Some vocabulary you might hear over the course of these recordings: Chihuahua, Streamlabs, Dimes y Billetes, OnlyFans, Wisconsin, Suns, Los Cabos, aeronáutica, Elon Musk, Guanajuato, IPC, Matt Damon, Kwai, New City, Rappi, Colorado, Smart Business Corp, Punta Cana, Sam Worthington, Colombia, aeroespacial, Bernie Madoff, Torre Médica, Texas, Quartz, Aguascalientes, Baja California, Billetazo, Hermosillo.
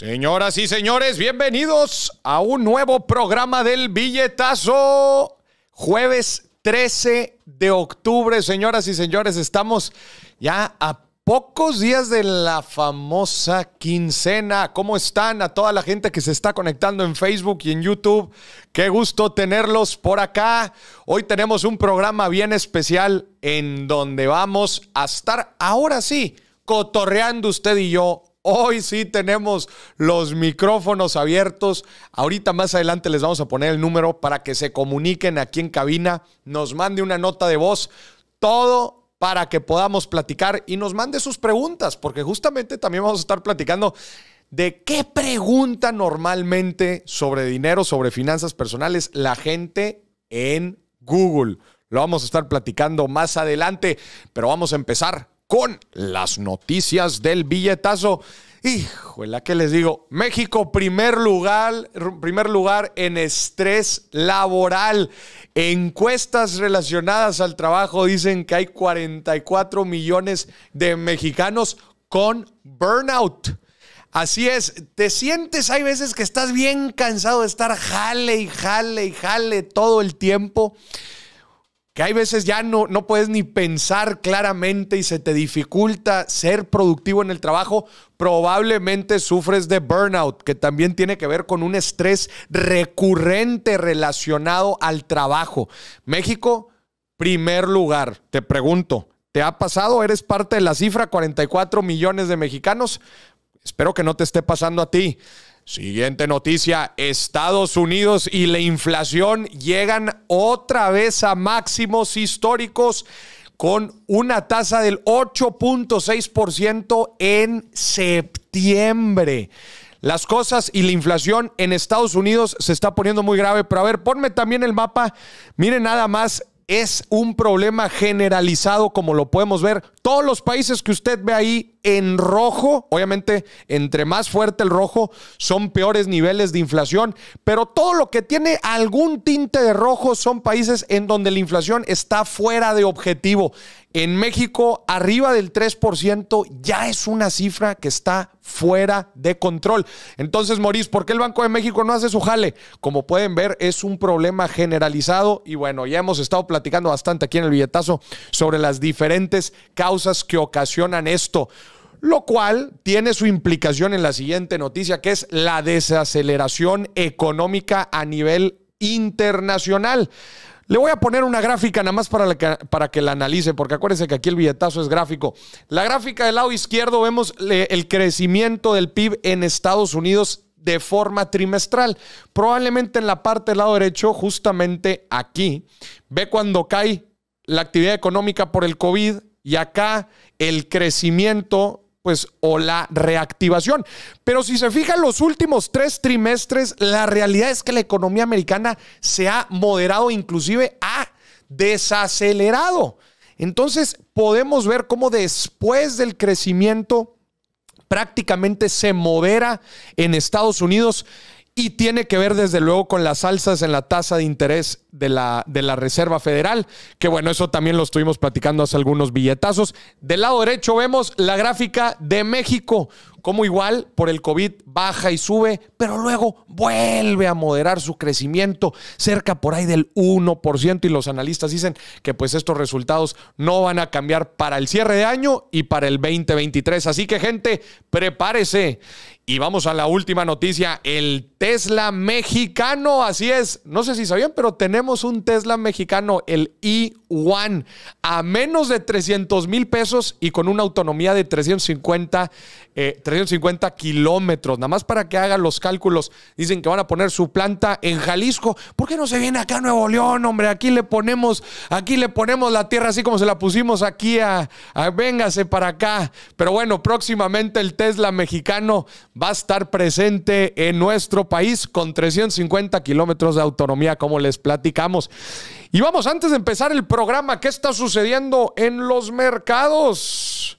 Señoras y señores, bienvenidos a un nuevo programa del Billetazo. Jueves 13 de octubre, señoras y señores, estamos ya a pocos días de la famosa quincena. ¿Cómo están? A toda la gente que se está conectando en Facebook y en YouTube, qué gusto tenerlos por acá. Hoy tenemos un programa bien especial en donde vamos a estar, ahora sí, cotorreando usted y yo. Hoy sí tenemos los micrófonos abiertos. Ahorita más adelante les vamos a poner el número para que se comuniquen aquí en cabina, nos mande una nota de voz, todo para que podamos platicar y nos mande sus preguntas, porque justamente también vamos a estar platicando de qué pregunta normalmente sobre dinero, sobre finanzas personales, la gente en Google. Lo vamos a estar platicando más adelante, pero vamos a empezar con las noticias del billetazo. Híjole, ¿qué les digo? México, primer lugar en estrés laboral. Encuestas relacionadas al trabajo dicen que hay 44 millones de mexicanos con burnout. Así es, te sientes, hay veces que estás bien cansado de estar jale todo el tiempo, que hay veces ya no puedes ni pensar claramente y se te dificulta ser productivo en el trabajo. Probablemente sufres de burnout, que también tiene que ver con un estrés recurrente relacionado al trabajo. México, primer lugar. Te pregunto, ¿te ha pasado? ¿Eres parte de la cifra? 44 millones de mexicanos. Espero que no te esté pasando a ti. Siguiente noticia, Estados Unidos y la inflación llegan otra vez a máximos históricos con una tasa del 8.6% en septiembre. Las cosas y la inflación en Estados Unidos se está poniendo muy grave, pero a ver, ponme también el mapa, miren nada más. Es un problema generalizado, como lo podemos ver. Todos los países que usted ve ahí en rojo, obviamente entre más fuerte el rojo, son peores niveles de inflación, pero todo lo que tiene algún tinte de rojo son países en donde la inflación está fuera de objetivo. En México, arriba del 3% ya es una cifra que está fuera de control. Entonces, Maurice, ¿por qué el Banco de México no hace su jale? Como pueden ver, es un problema generalizado y bueno, ya hemos estado platicando bastante aquí en el billetazo sobre las diferentes causas que ocasionan esto, lo cual tiene su implicación en la siguiente noticia, que es la desaceleración económica a nivel internacional. Le voy a poner una gráfica nada más para que la analice, porque acuérdense que aquí el billetazo es gráfico. La gráfica del lado izquierdo vemos el crecimiento del PIB en Estados Unidos de forma trimestral. Probablemente en la parte del lado derecho, justamente aquí, ve cuando cae la actividad económica por el COVID y acá el crecimiento, pues, o la reactivación. Pero si se fijan los últimos tres trimestres, la realidad es que la economía americana se ha moderado, inclusive ha desacelerado. Entonces podemos ver cómo después del crecimiento prácticamente se modera en Estados Unidos y tiene que ver desde luego con las alzas en la tasa de interés de la Reserva Federal, que bueno, eso también lo estuvimos platicando hace algunos billetazos. Del lado derecho vemos la gráfica de México, como igual por el COVID baja y sube, pero luego vuelve a moderar su crecimiento cerca por ahí del 1%, y los analistas dicen que pues estos resultados no van a cambiar para el cierre de año y para el 2023. Así que gente, prepárese. Y vamos a la última noticia, el Tesla mexicano. Así es, no sé si sabían, pero tenemos un Tesla mexicano, el i1, a menos de 300 mil pesos y con una autonomía de 350 kilómetros. Nada más para que hagan los cálculos, dicen que van a poner su planta en Jalisco. ¿Por qué no se viene acá a Nuevo León, hombre? Aquí le ponemos la tierra así como se la pusimos aquí a véngase para acá. Pero bueno, próximamente el Tesla mexicano va a estar presente en nuestro país con 350 kilómetros de autonomía, como les platicamos. Y vamos, antes de empezar el programa, ¿qué está sucediendo en los mercados?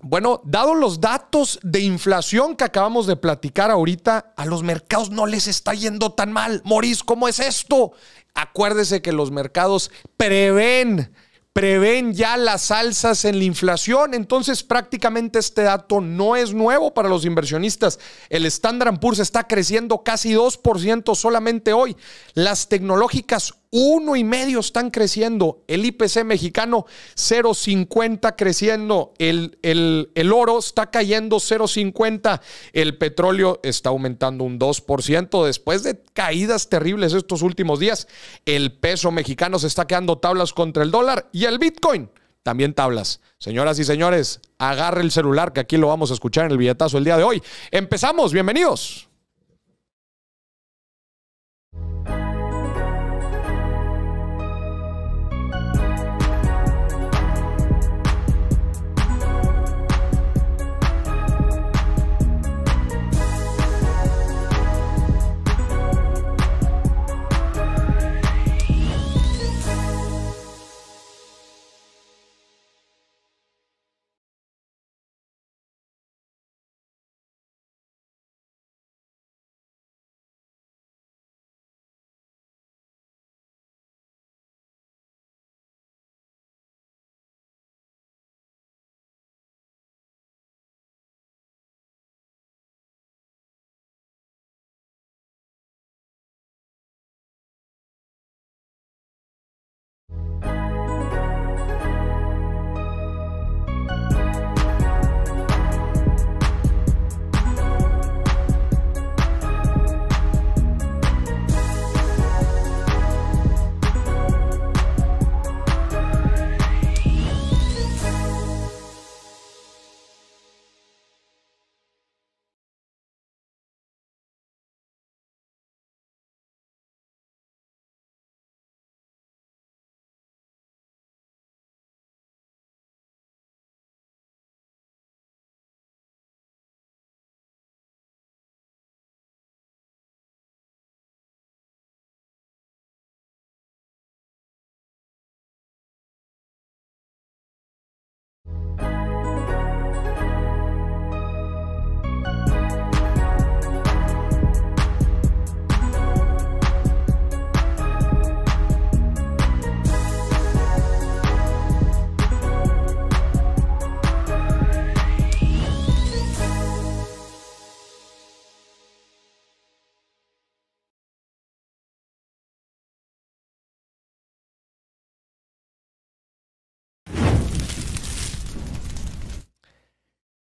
Bueno, dado los datos de inflación que acabamos de platicar ahorita, a los mercados no les está yendo tan mal. Maurice, ¿cómo es esto? Acuérdese que los mercados prevén prevén ya las alzas en la inflación. Entonces prácticamente este dato no es nuevo para los inversionistas. El Standard & Poor's está creciendo casi 2% solamente hoy. Las tecnológicas 1,5 están creciendo. El IPC mexicano 0,50 creciendo. El oro está cayendo 0,50. El petróleo está aumentando un 2% después de caídas terribles estos últimos días. El peso mexicano se está quedando tablas contra el dólar y el Bitcoin también tablas. Señoras y señores, agarre el celular que aquí lo vamos a escuchar en el billetazo el día de hoy. Empezamos, bienvenidos.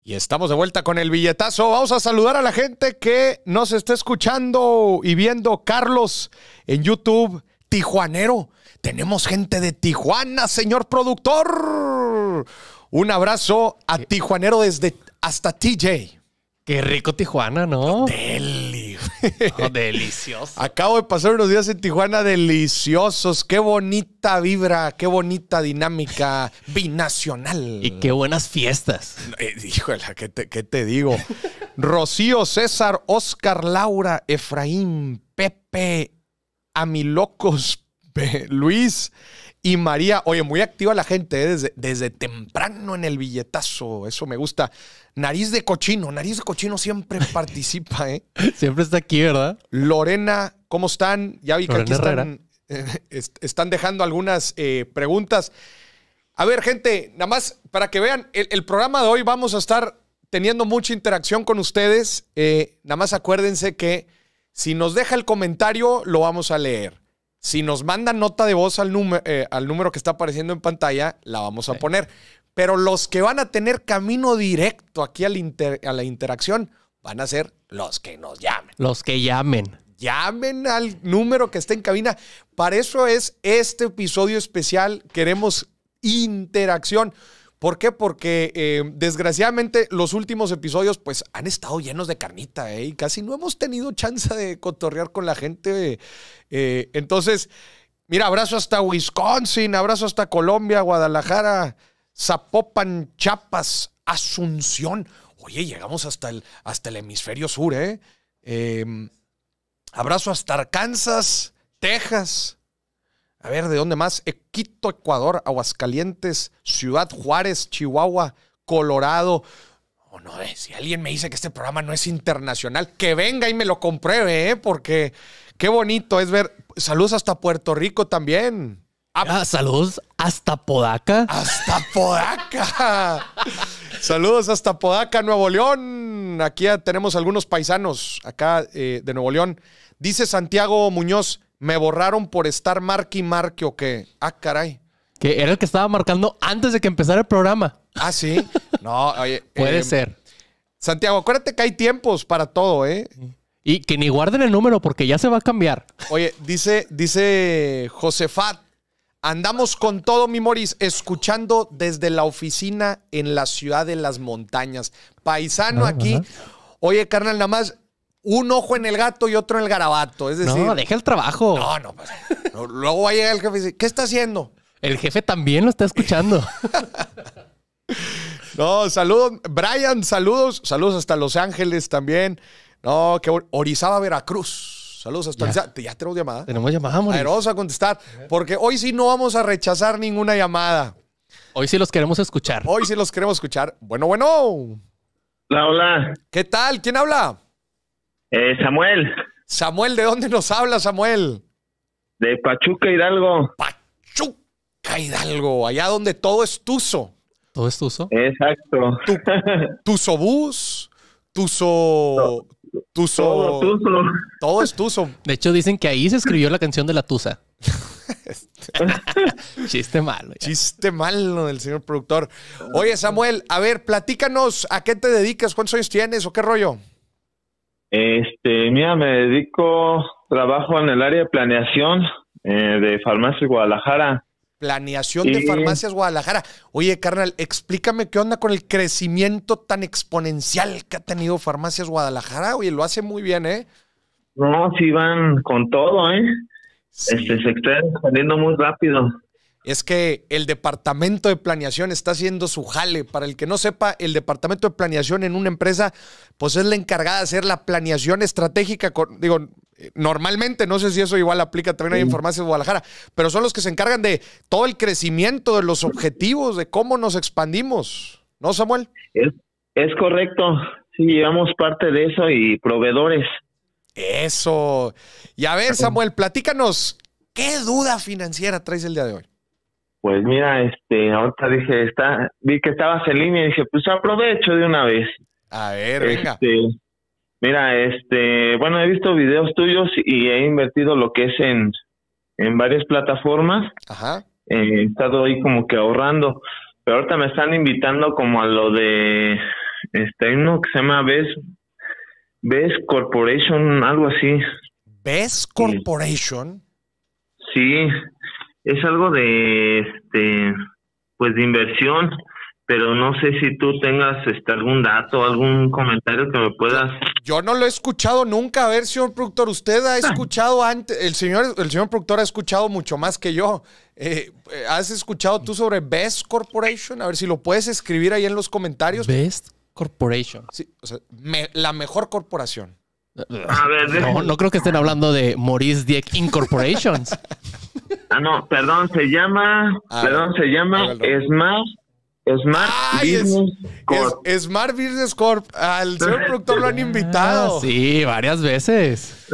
Y estamos de vuelta con el billetazo. Vamos a saludar a la gente que nos está escuchando y viendo. Carlos en YouTube, tijuanero. Tenemos gente de Tijuana, señor productor. Un abrazo a tijuanero desde hasta TJ. Qué rico Tijuana, ¿no? Deli. Oh, delicioso. Acabo de pasar unos días en Tijuana deliciosos. Qué bonita vibra, qué bonita dinámica binacional. Y qué buenas fiestas. Híjole, ¿qué te digo? Rocío, César, Oscar, Laura, Efraín, Pepe, Amilocos, Luis y María. Oye, muy activa la gente desde temprano en el billetazo. Eso me gusta. Nariz de cochino siempre participa, ¿eh? Siempre está aquí, ¿verdad? Lorena, ¿cómo están? Ya vi que Lorena aquí están dejando algunas preguntas. A ver, gente, nada más para que vean, el programa de hoy vamos a estar teniendo mucha interacción con ustedes. Nada más acuérdense que si nos deja el comentario, lo vamos a leer. Si nos mandan nota de voz al número que está apareciendo en pantalla, la vamos a poner. Pero los que van a tener camino directo aquí a la interacción van a ser los que nos llamen. Los que llamen. Llamen al número que está en cabina. Para eso es este episodio especial. Queremos interacción. ¿Por qué? Porque desgraciadamente los últimos episodios pues han estado llenos de carnita, y casi no hemos tenido chance de cotorrear con la gente. Entonces, mira, abrazo hasta Wisconsin, abrazo hasta Colombia, Guadalajara, Zapopan, Chiapas, Asunción. Oye, llegamos hasta el hemisferio sur, abrazo hasta Arkansas, Texas. A ver, ¿de dónde más? Quito, Ecuador, Aguascalientes, Ciudad Juárez, Chihuahua, Colorado. Oh, no, si alguien me dice que este programa no es internacional, que venga y me lo compruebe, porque qué bonito es ver. Saludos hasta Puerto Rico también. Saludos ¿Hasta Podaca? ¡Hasta Podaca! Saludos hasta Podaca, Nuevo León. Aquí tenemos algunos paisanos acá de Nuevo León. Dice Santiago Muñoz, me borraron por estar marque y marque o qué. Ah, caray. Que era el que estaba marcando antes de que empezara el programa. Ah, sí. No, oye. Puede ser. Santiago, acuérdate que hay tiempos para todo, ¿eh? Y que ni guarden el número porque ya se va a cambiar. Oye, dice Josefat, andamos con todo, mi Moris, escuchando desde la oficina en la ciudad de las montañas. Paisano aquí. Ajá. Oye, carnal, nada más un ojo en el gato y otro en el garabato. Es decir... No, deja el trabajo. No, pues, luego va a llegar el jefe y dice, ¿qué está haciendo? El jefe también lo está escuchando. No, saludos. Brian, saludos. Saludos hasta Los Ángeles también. No, que Orizaba, Veracruz. Saludos hasta Orizaba. ¿Ya tenemos llamada? Tenemos llamada, Moris. A ver, vamos a contestar. Porque hoy sí no vamos a rechazar ninguna llamada. Hoy sí los queremos escuchar. Hoy sí los queremos escuchar. Bueno. Hola, hola. ¿Qué tal? ¿Quién habla? Samuel. Samuel, ¿de dónde nos habla, Samuel? De Pachuca, Hidalgo. Hidalgo, allá donde todo es tuso. ¿Todo es tuso? Exacto. Tusobús, tuso... Tuso... Todo tuso. Todo es tuso. De hecho, dicen que ahí se escribió la canción de la tusa. Chiste malo. Ya. Chiste malo del señor productor. Oye, Samuel, a ver, platícanos, ¿a qué te dedicas? ¿Cuántos años tienes o qué rollo? Mira, me dedico... Trabajo en el área de planeación de Farmacias Guadalajara. Planeación de Farmacias Guadalajara. Oye, carnal, explícame qué onda con el crecimiento tan exponencial que ha tenido Farmacias Guadalajara. Oye, lo hace muy bien, ¿eh? No, sí van con todo, ¿eh? Sí. Se está saliendo muy rápido. Es que el departamento de planeación está haciendo su jale. Para el que no sepa, el departamento de planeación en una empresa, pues es la encargada de hacer la planeación estratégica. Digo, normalmente, no sé si eso igual aplica también ahí en Farmacias Guadalajara, pero son los que se encargan de todo el crecimiento, de los objetivos, de cómo nos expandimos. ¿No, Samuel? Es correcto. Sí, llevamos parte de eso y proveedores. Eso. Y a ver, Samuel, platícanos, ¿qué duda financiera traes el día de hoy? Pues mira, ahorita dije, vi que estabas en línea y dije, pues aprovecho de una vez. A ver, venga. Mira, bueno, he visto videos tuyos y he invertido lo que es en varias plataformas. Ajá. He estado ahí como que ahorrando, pero ahorita me están invitando como a lo de, uno que se llama Best Corporation, algo así. ¿Best Corporation? Sí. Es algo de, pues de inversión, pero no sé si tú tengas algún dato, algún comentario que me puedas... Yo no lo he escuchado nunca. A ver, señor productor, usted ha escuchado antes... El señor productor ha escuchado mucho más que yo. ¿Has escuchado tú sobre Best Corporation? A ver si lo puedes escribir ahí en los comentarios. Best Corporation. Sí, o sea, la mejor corporación. A ver, no creo que estén hablando de Maurice Dieck Incorporations. Ah, no, perdón, se llama Smart Business Corp. Al señor productor lo han invitado. Sí, varias veces.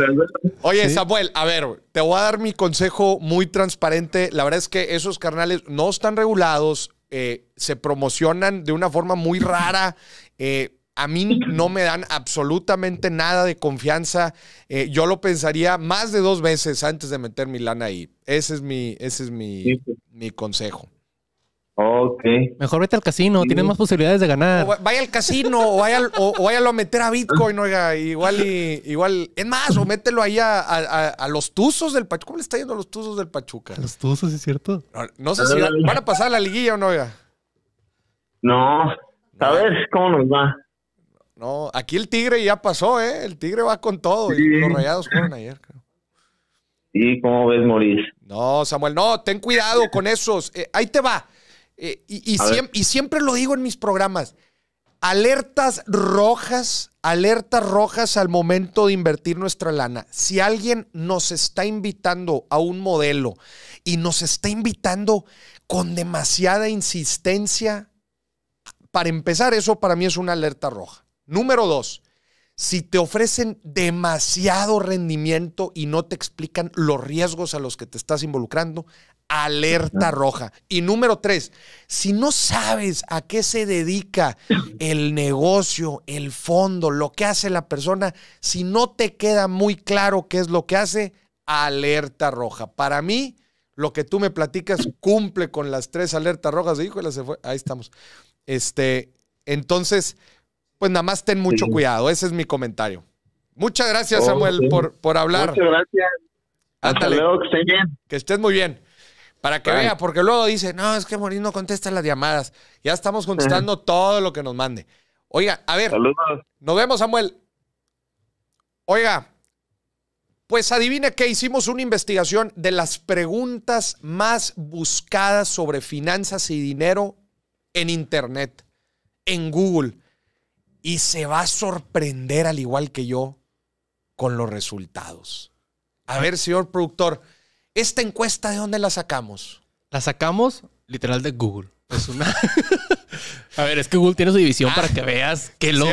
Oye, ¿sí? Samuel, a ver, te voy a dar mi consejo muy transparente. La verdad es que esos carnales no están regulados, se promocionan de una forma muy rara. A mí no me dan absolutamente nada de confianza. Yo lo pensaría más de 2 veces antes de meter mi lana ahí. Ese es mi consejo. Ok. Mejor vete al casino, tienes más posibilidades de ganar. O vaya al casino, o váyalo a meter a Bitcoin, oiga, igual. Es más, o mételo ahí a los tuzos del Pachuca. ¿Cómo le está yendo a los tuzos del Pachuca? Los tuzos, ¿es cierto? No sé si van a pasar a la liguilla o no, oiga. No, a ver cómo nos va. No, aquí el Tigre ya pasó, ¿eh? El Tigre va con todo. Sí. Y los Rayados fueron ayer, creo. Sí, ¿cómo ves, Maurice? No, Samuel, no, ten cuidado con esos. Ahí te va. Y siempre lo digo en mis programas. Alertas rojas al momento de invertir nuestra lana. Si alguien nos está invitando a un modelo y nos está invitando con demasiada insistencia, para empezar, eso para mí es una alerta roja. Número 2, Si te ofrecen demasiado rendimiento y no te explican los riesgos a los que te estás involucrando, alerta roja. Y número 3, si no sabes a qué se dedica el negocio, el fondo, lo que hace la persona, si no te queda muy claro qué es lo que hace, alerta roja. Para mí, lo que tú me platicas cumple con las 3 alertas rojas. Híjole, se fue. Ahí estamos. Entonces, pues nada más ten mucho cuidado. Ese es mi comentario. Muchas gracias, Samuel, por hablar. Muchas gracias. Hasta luego, que estés bien. Que estés muy bien. Para que vea, porque luego dice, no, es que Morín no contesta las llamadas. Ya estamos contestando todo lo que nos mande. Oiga, a ver, saludos. Nos vemos, Samuel. Oiga, pues adivina que hicimos una investigación de las preguntas más buscadas sobre finanzas y dinero en Internet, en Google. Y se va a sorprender, al igual que yo, con los resultados. A ver, señor productor, ¿esta encuesta de dónde la sacamos? La sacamos literal de Google. Es una... A ver, es que Google tiene su división para que veas que más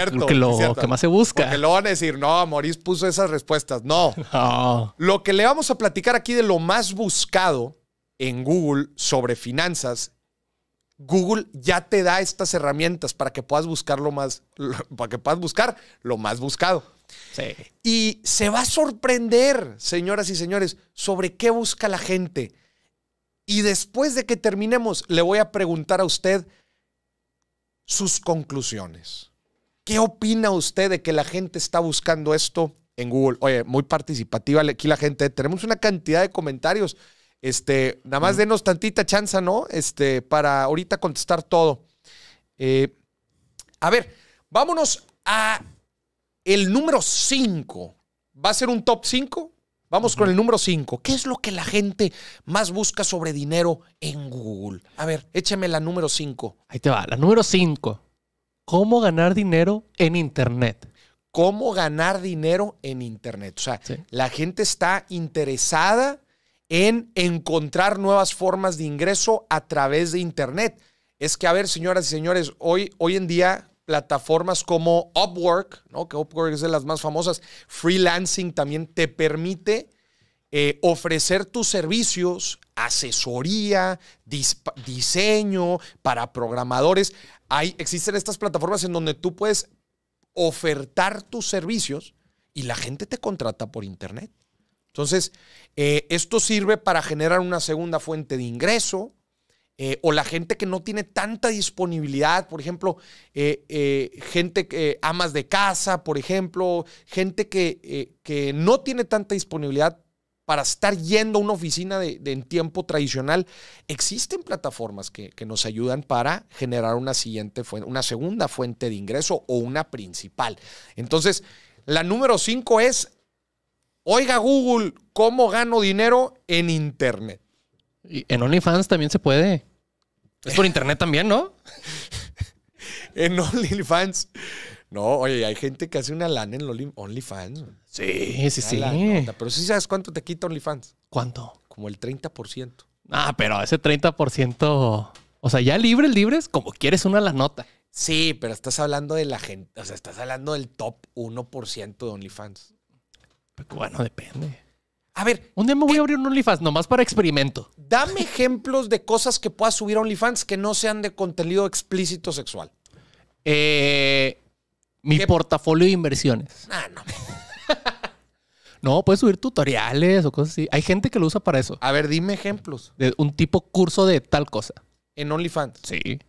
se busca. Porque lo van a decir, no, Mauriz puso esas respuestas. No. No. Lo que le vamos a platicar aquí de lo más buscado en Google sobre finanzas, Google ya te da estas herramientas para que puedas buscar lo más buscado. Sí. Y se va a sorprender, señoras y señores, sobre qué busca la gente. Y después de que terminemos, le voy a preguntar a usted sus conclusiones. ¿Qué opina usted de que la gente está buscando esto en Google? Oye, muy participativa aquí la gente. Tenemos una cantidad de comentarios. Nada más denos tantita chance, ¿no? Para ahorita contestar todo. A ver, vámonos a... El número 5, ¿va a ser un top 5? Vamos con el número 5. ¿Qué es lo que la gente más busca sobre dinero en Google? A ver, échame la número 5. Ahí te va, la número 5. ¿Cómo ganar dinero en Internet? ¿Cómo ganar dinero en Internet? O sea, sí, la gente está interesada en encontrar nuevas formas de ingreso a través de Internet. Es que, a ver, señoras y señores, hoy en día... Plataformas como Upwork, ¿no? Que Upwork es de las más famosas. Freelancing también te permite ofrecer tus servicios, asesoría, diseño para programadores. Existen estas plataformas en donde tú puedes ofertar tus servicios y la gente te contrata por internet. Entonces, esto sirve para generar una segunda fuente de ingreso. O la gente que no tiene tanta disponibilidad, por ejemplo, gente que amas de casa, por ejemplo, gente que no tiene tanta disponibilidad para estar yendo a una oficina en tiempo tradicional. Existen plataformas que nos ayudan para generar una segunda fuente de ingreso o una principal. Entonces, la número 5 es, oiga Google, ¿cómo gano dinero en Internet? Y en OnlyFans también se puede. Es por internet también, ¿no? En OnlyFans. No, oye, hay gente que hace una lana en OnlyFans. Sí, sí, sí. Pero sí sabes cuánto te quita OnlyFans. ¿Cuánto? Como el 30%. Ah, pero ese 30%... O sea, ya libre es como quieres una la nota. Sí, pero estás hablando de la gente. O sea, estás hablando del top 1% de OnlyFans. Pero bueno, depende. A ver, un día me voy a abrir un OnlyFans nomás para experimento. Dame ejemplos de cosas que puedas subir a OnlyFans que no sean de contenido explícito sexual. Mi portafolio de inversiones. Ah, no. No, puedes subir tutoriales o cosas así. Hay gente que lo usa para eso. A ver, dime ejemplos. De un tipo curso de tal cosa. ¿En OnlyFans? Sí.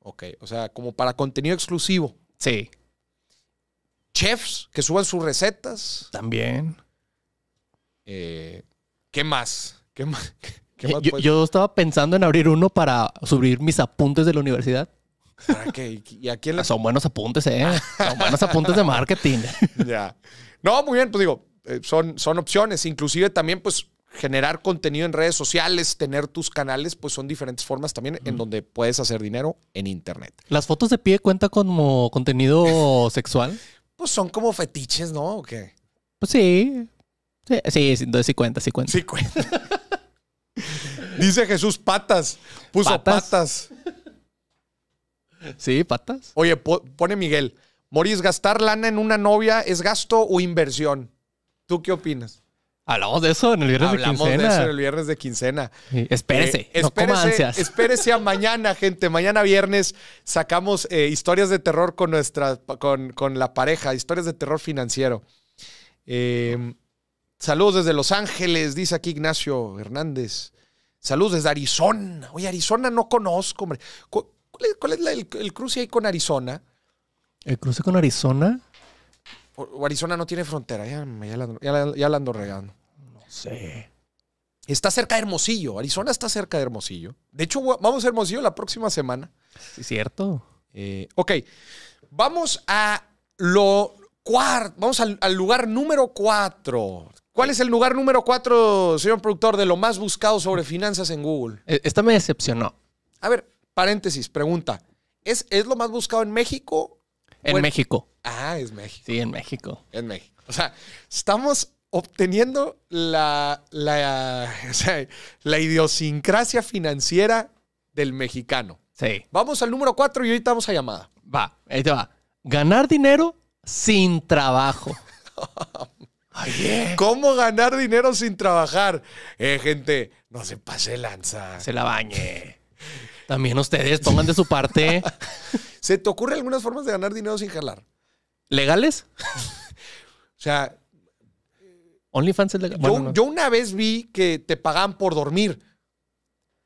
Ok, o sea, como para contenido exclusivo. Sí. Chefs que suban sus recetas. También. ¿Qué más? ¿Qué más yo estaba pensando en abrir uno para subir mis apuntes de la universidad. ¿Para qué? ¿Y a quién son buenos apuntes, ¿eh? Son buenos apuntes de marketing. Ya. No, muy bien, pues digo, son opciones. Inclusive también, pues, generar contenido en redes sociales, tener tus canales, pues son diferentes formas también en donde puedes hacer dinero en internet. ¿Las fotos de pie cuentan como contenido sexual? Pues son como fetiches, ¿no? ¿O qué? Pues sí. Sí, entonces sí cuenta, sí cuenta. Sí cuenta. Dice Jesús patas. Puso patas. Sí, patas. Oye, pone Miguel. Moris, ¿gastar lana en una novia es gasto o inversión? ¿Tú qué opinas? Hablamos de eso en el viernes de quincena. Hablamos de eso en el viernes de quincena. Sí, espérese, no coma ansias. Espérese a mañana, gente. Mañana viernes sacamos historias de terror con nuestra, con la pareja. Historias de terror financiero. Saludos desde Los Ángeles, dice aquí Ignacio Hernández. Saludos desde Arizona. Oye, Arizona no conozco, hombre. ¿Cuál es el cruce ahí con Arizona? ¿El cruce con Arizona? O Arizona no tiene frontera. Ya la ando regando. No sé. Está cerca de Hermosillo. Arizona está cerca de Hermosillo. De hecho, vamos a Hermosillo la próxima semana. Sí, cierto. Ok. Vamos a lo cuarto. Vamos al lugar número 4. ¿Cuál es el lugar número 4, señor productor, de lo más buscado sobre finanzas en Google? Esta me decepcionó. A ver, paréntesis, pregunta. ¿Es lo más buscado en México? En México. Ah, es México. Sí, en México. En México. O sea, estamos obteniendo la idiosincrasia financiera del mexicano. Sí. Vamos al número 4 y ahorita vamos a llamada. Va, ahí te va. Ganar dinero sin trabajo. Oh, yeah. ¿Cómo ganar dinero sin trabajar? Gente, no se pase lanza. Se la bañe. También ustedes pongan de su parte. ¿Se te ocurren algunas formas de ganar dinero sin jalar? ¿Legales? O sea... OnlyFans es legal. Yo una vez vi que te pagaban por dormir.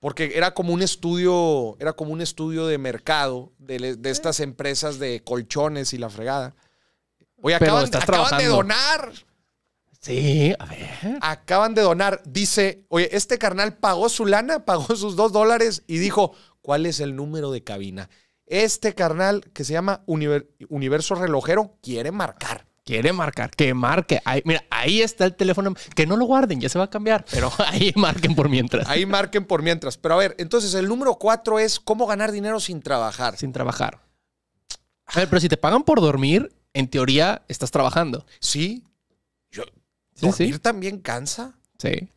Porque era como un estudio de mercado de estas empresas de colchones y la fregada. Oye, acaban de donar. Sí, a ver. Acaban de donar. Dice, oye, este carnal pagó su lana, pagó sus $2 y dijo, ¿cuál es el número de cabina? Este carnal que se llama Universo Relojero quiere marcar. Quiere marcar, que marque. Ahí, mira, ahí está el teléfono. Que no lo guarden, ya se va a cambiar. Pero ahí marquen por mientras. Ahí marquen por mientras. Pero a ver, entonces el número 4 es cómo ganar dinero sin trabajar. Sin trabajar. A ver, pero si te pagan por dormir, en teoría estás trabajando. Sí. ¿Dormir también cansa? Sí.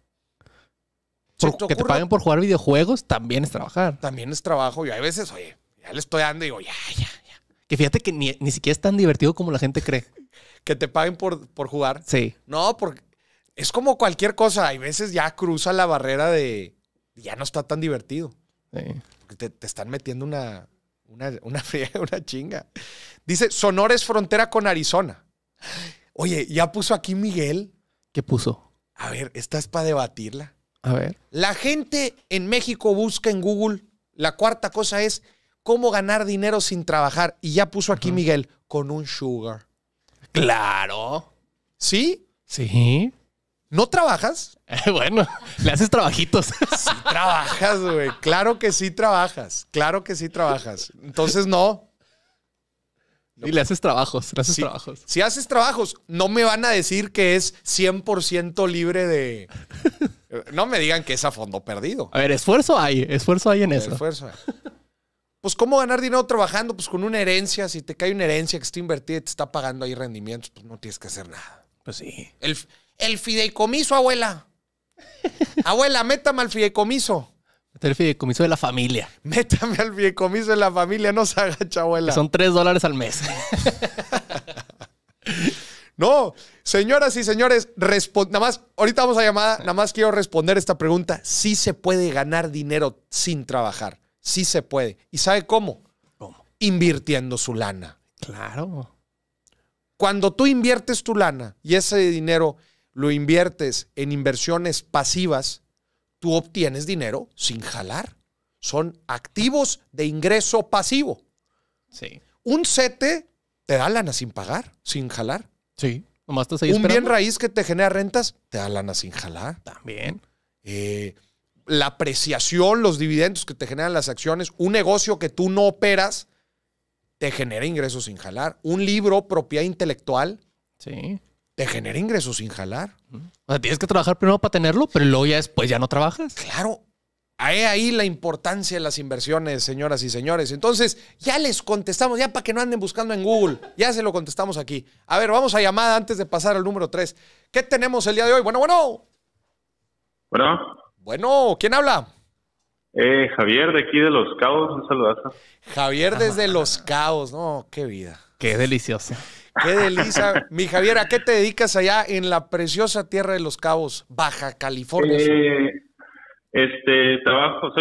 Que te paguen por jugar videojuegos también es trabajar. También es trabajo. Y hay veces, oye, ya le estoy dando y digo, ya. Que fíjate que ni siquiera es tan divertido como la gente cree. ¿Que te paguen por jugar? Sí. No, porque es como cualquier cosa. Hay veces ya cruza la barrera de... Ya no está tan divertido. Sí. Te están metiendo una chinga. Dice, Sonora es frontera con Arizona. Oye, ya puso aquí Miguel. ¿Qué puso? A ver, esta es para debatirla. A ver. La gente en México busca en Google. La cuarta cosa es cómo ganar dinero sin trabajar. Y ya puso aquí Miguel, con un sugar. ¡Claro! ¿Sí? Sí. ¿No trabajas? Bueno, le haces trabajitos. Sí trabajas, güey. Claro que sí trabajas. Claro que sí trabajas. Entonces no. Y le haces trabajos, le haces trabajos. Si haces trabajos, no me van a decir que es 100% libre de... No me digan que es a fondo perdido. A ver, esfuerzo hay en eso. Esfuerzo hay. Pues, ¿cómo ganar dinero trabajando? Pues con una herencia. Si te cae una herencia que está invertida y te está pagando ahí rendimientos, pues no tienes que hacer nada. Pues sí. El fideicomiso, abuela. Abuela, métame al fideicomiso. El fideicomiso de la familia. Métame al fideicomiso de la familia, no se agacha, abuela. Son $3 al mes. No, señoras y señores, nada más, ahorita vamos a llamada, nada más quiero responder esta pregunta. Sí se puede ganar dinero sin trabajar. Sí se puede. ¿Y sabe cómo? ¿Cómo? Invirtiendo su lana. Claro. Cuando tú inviertes tu lana y ese dinero lo inviertes en inversiones pasivas, tú obtienes dinero sin jalar. Son activos de ingreso pasivo. Sí. Un CETE te da lana sin pagar, sin jalar. Sí. Nomás estás ahí esperando. Un bien raíz que te genera rentas te da lana sin jalar. También. La apreciación, los dividendos que te generan las acciones, un negocio que tú no operas, te genera ingresos sin jalar. Un libro, propiedad intelectual. Sí. Te genera ingresos sin jalar. O sea, tienes que trabajar primero para tenerlo, pero luego ya después ya no trabajas. Claro. Ahí la importancia de las inversiones, señoras y señores. Entonces, ya les contestamos, ya para que no anden buscando en Google. Ya se lo contestamos aquí. A ver, vamos a llamada antes de pasar al número 3. ¿Qué tenemos el día de hoy? Bueno. Bueno, ¿quién habla? Javier, de aquí de Los Cabos. Un saludazo. Javier desde Los Cabos. No, qué vida. Qué deliciosa. Qué delicia. Mi Javier, ¿a qué te dedicas allá en la preciosa tierra de Los Cabos, Baja California? Soy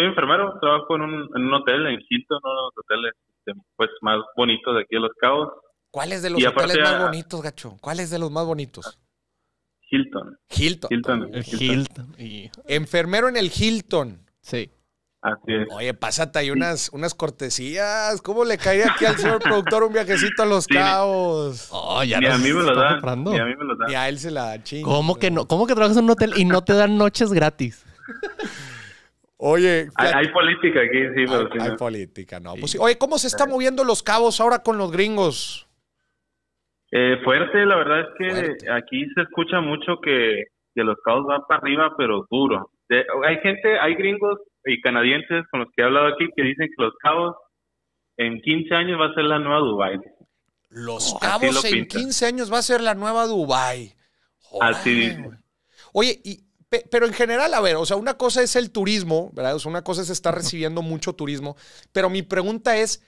enfermero, trabajo en un hotel en Hilton, uno de los hoteles pues más bonitos de aquí de Los Cabos. ¿Cuál es de los hoteles más bonitos, gacho? ¿Cuál es de los más bonitos? Hilton. Y... enfermero en el Hilton. Sí. Así es. Oye, pásate ahí unas cortesías. ¿Cómo le caería aquí al señor productor un viajecito a Los Cabos? Oh, ya ni a mí me lo dan. Ni a mí me lo dan. Y a él se la dan, chingo. ¿Cómo que no? ¿Cómo que trabajas en un hotel y no te dan noches gratis? Oye. Hay política aquí, sí. Hay política, no. Pues, sí. Oye, ¿cómo se está moviendo Los Cabos ahora con los gringos? Fuerte, la verdad es que aquí se escucha mucho que Los Cabos van para arriba, pero duro. Hay gringos y canadienses con los que he hablado aquí que dicen que Los Cabos en 15 años va a ser la nueva Dubái. Los Cabos en 15 años va a ser la nueva Dubái. Así dice. Oye, pero en general, a ver, o sea, una cosa es el turismo, ¿verdad? O sea, una cosa es estar recibiendo mucho turismo, pero mi pregunta es,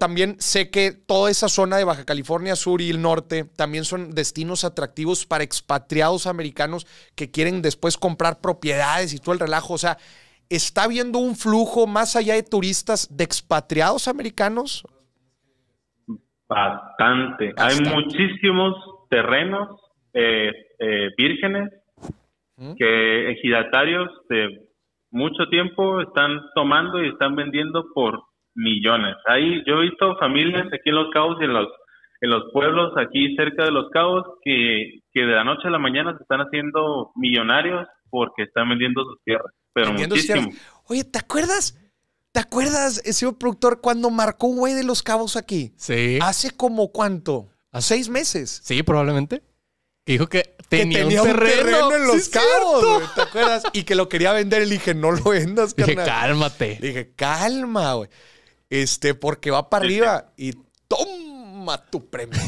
también sé que toda esa zona de Baja California Sur y el norte también son destinos atractivos para expatriados americanos que quieren después comprar propiedades y todo el relajo. O sea, ¿está habiendo un flujo más allá de turistas de expatriados americanos? Bastante. Hay muchísimos terrenos vírgenes que ejidatarios de mucho tiempo están tomando y están vendiendo por millones. Ahí yo he visto familias aquí en Los Cabos y en los pueblos aquí cerca de Los Cabos que de la noche a la mañana se están haciendo millonarios porque están vendiendo sus tierras, pero muchísimo. Oye, ¿te acuerdas, señor productor, cuando marcó un güey de Los Cabos aquí? Sí. ¿Hace como cuánto? ¿Hace 6 meses? Sí, probablemente. Dijo que tenía un terreno en Los Cabos, ¿te acuerdas? Y que lo quería vender y le dije, no lo vendas, carnal. Dije, cálmate. Le dije, calma, güey. Porque va para arriba y toma tu premio.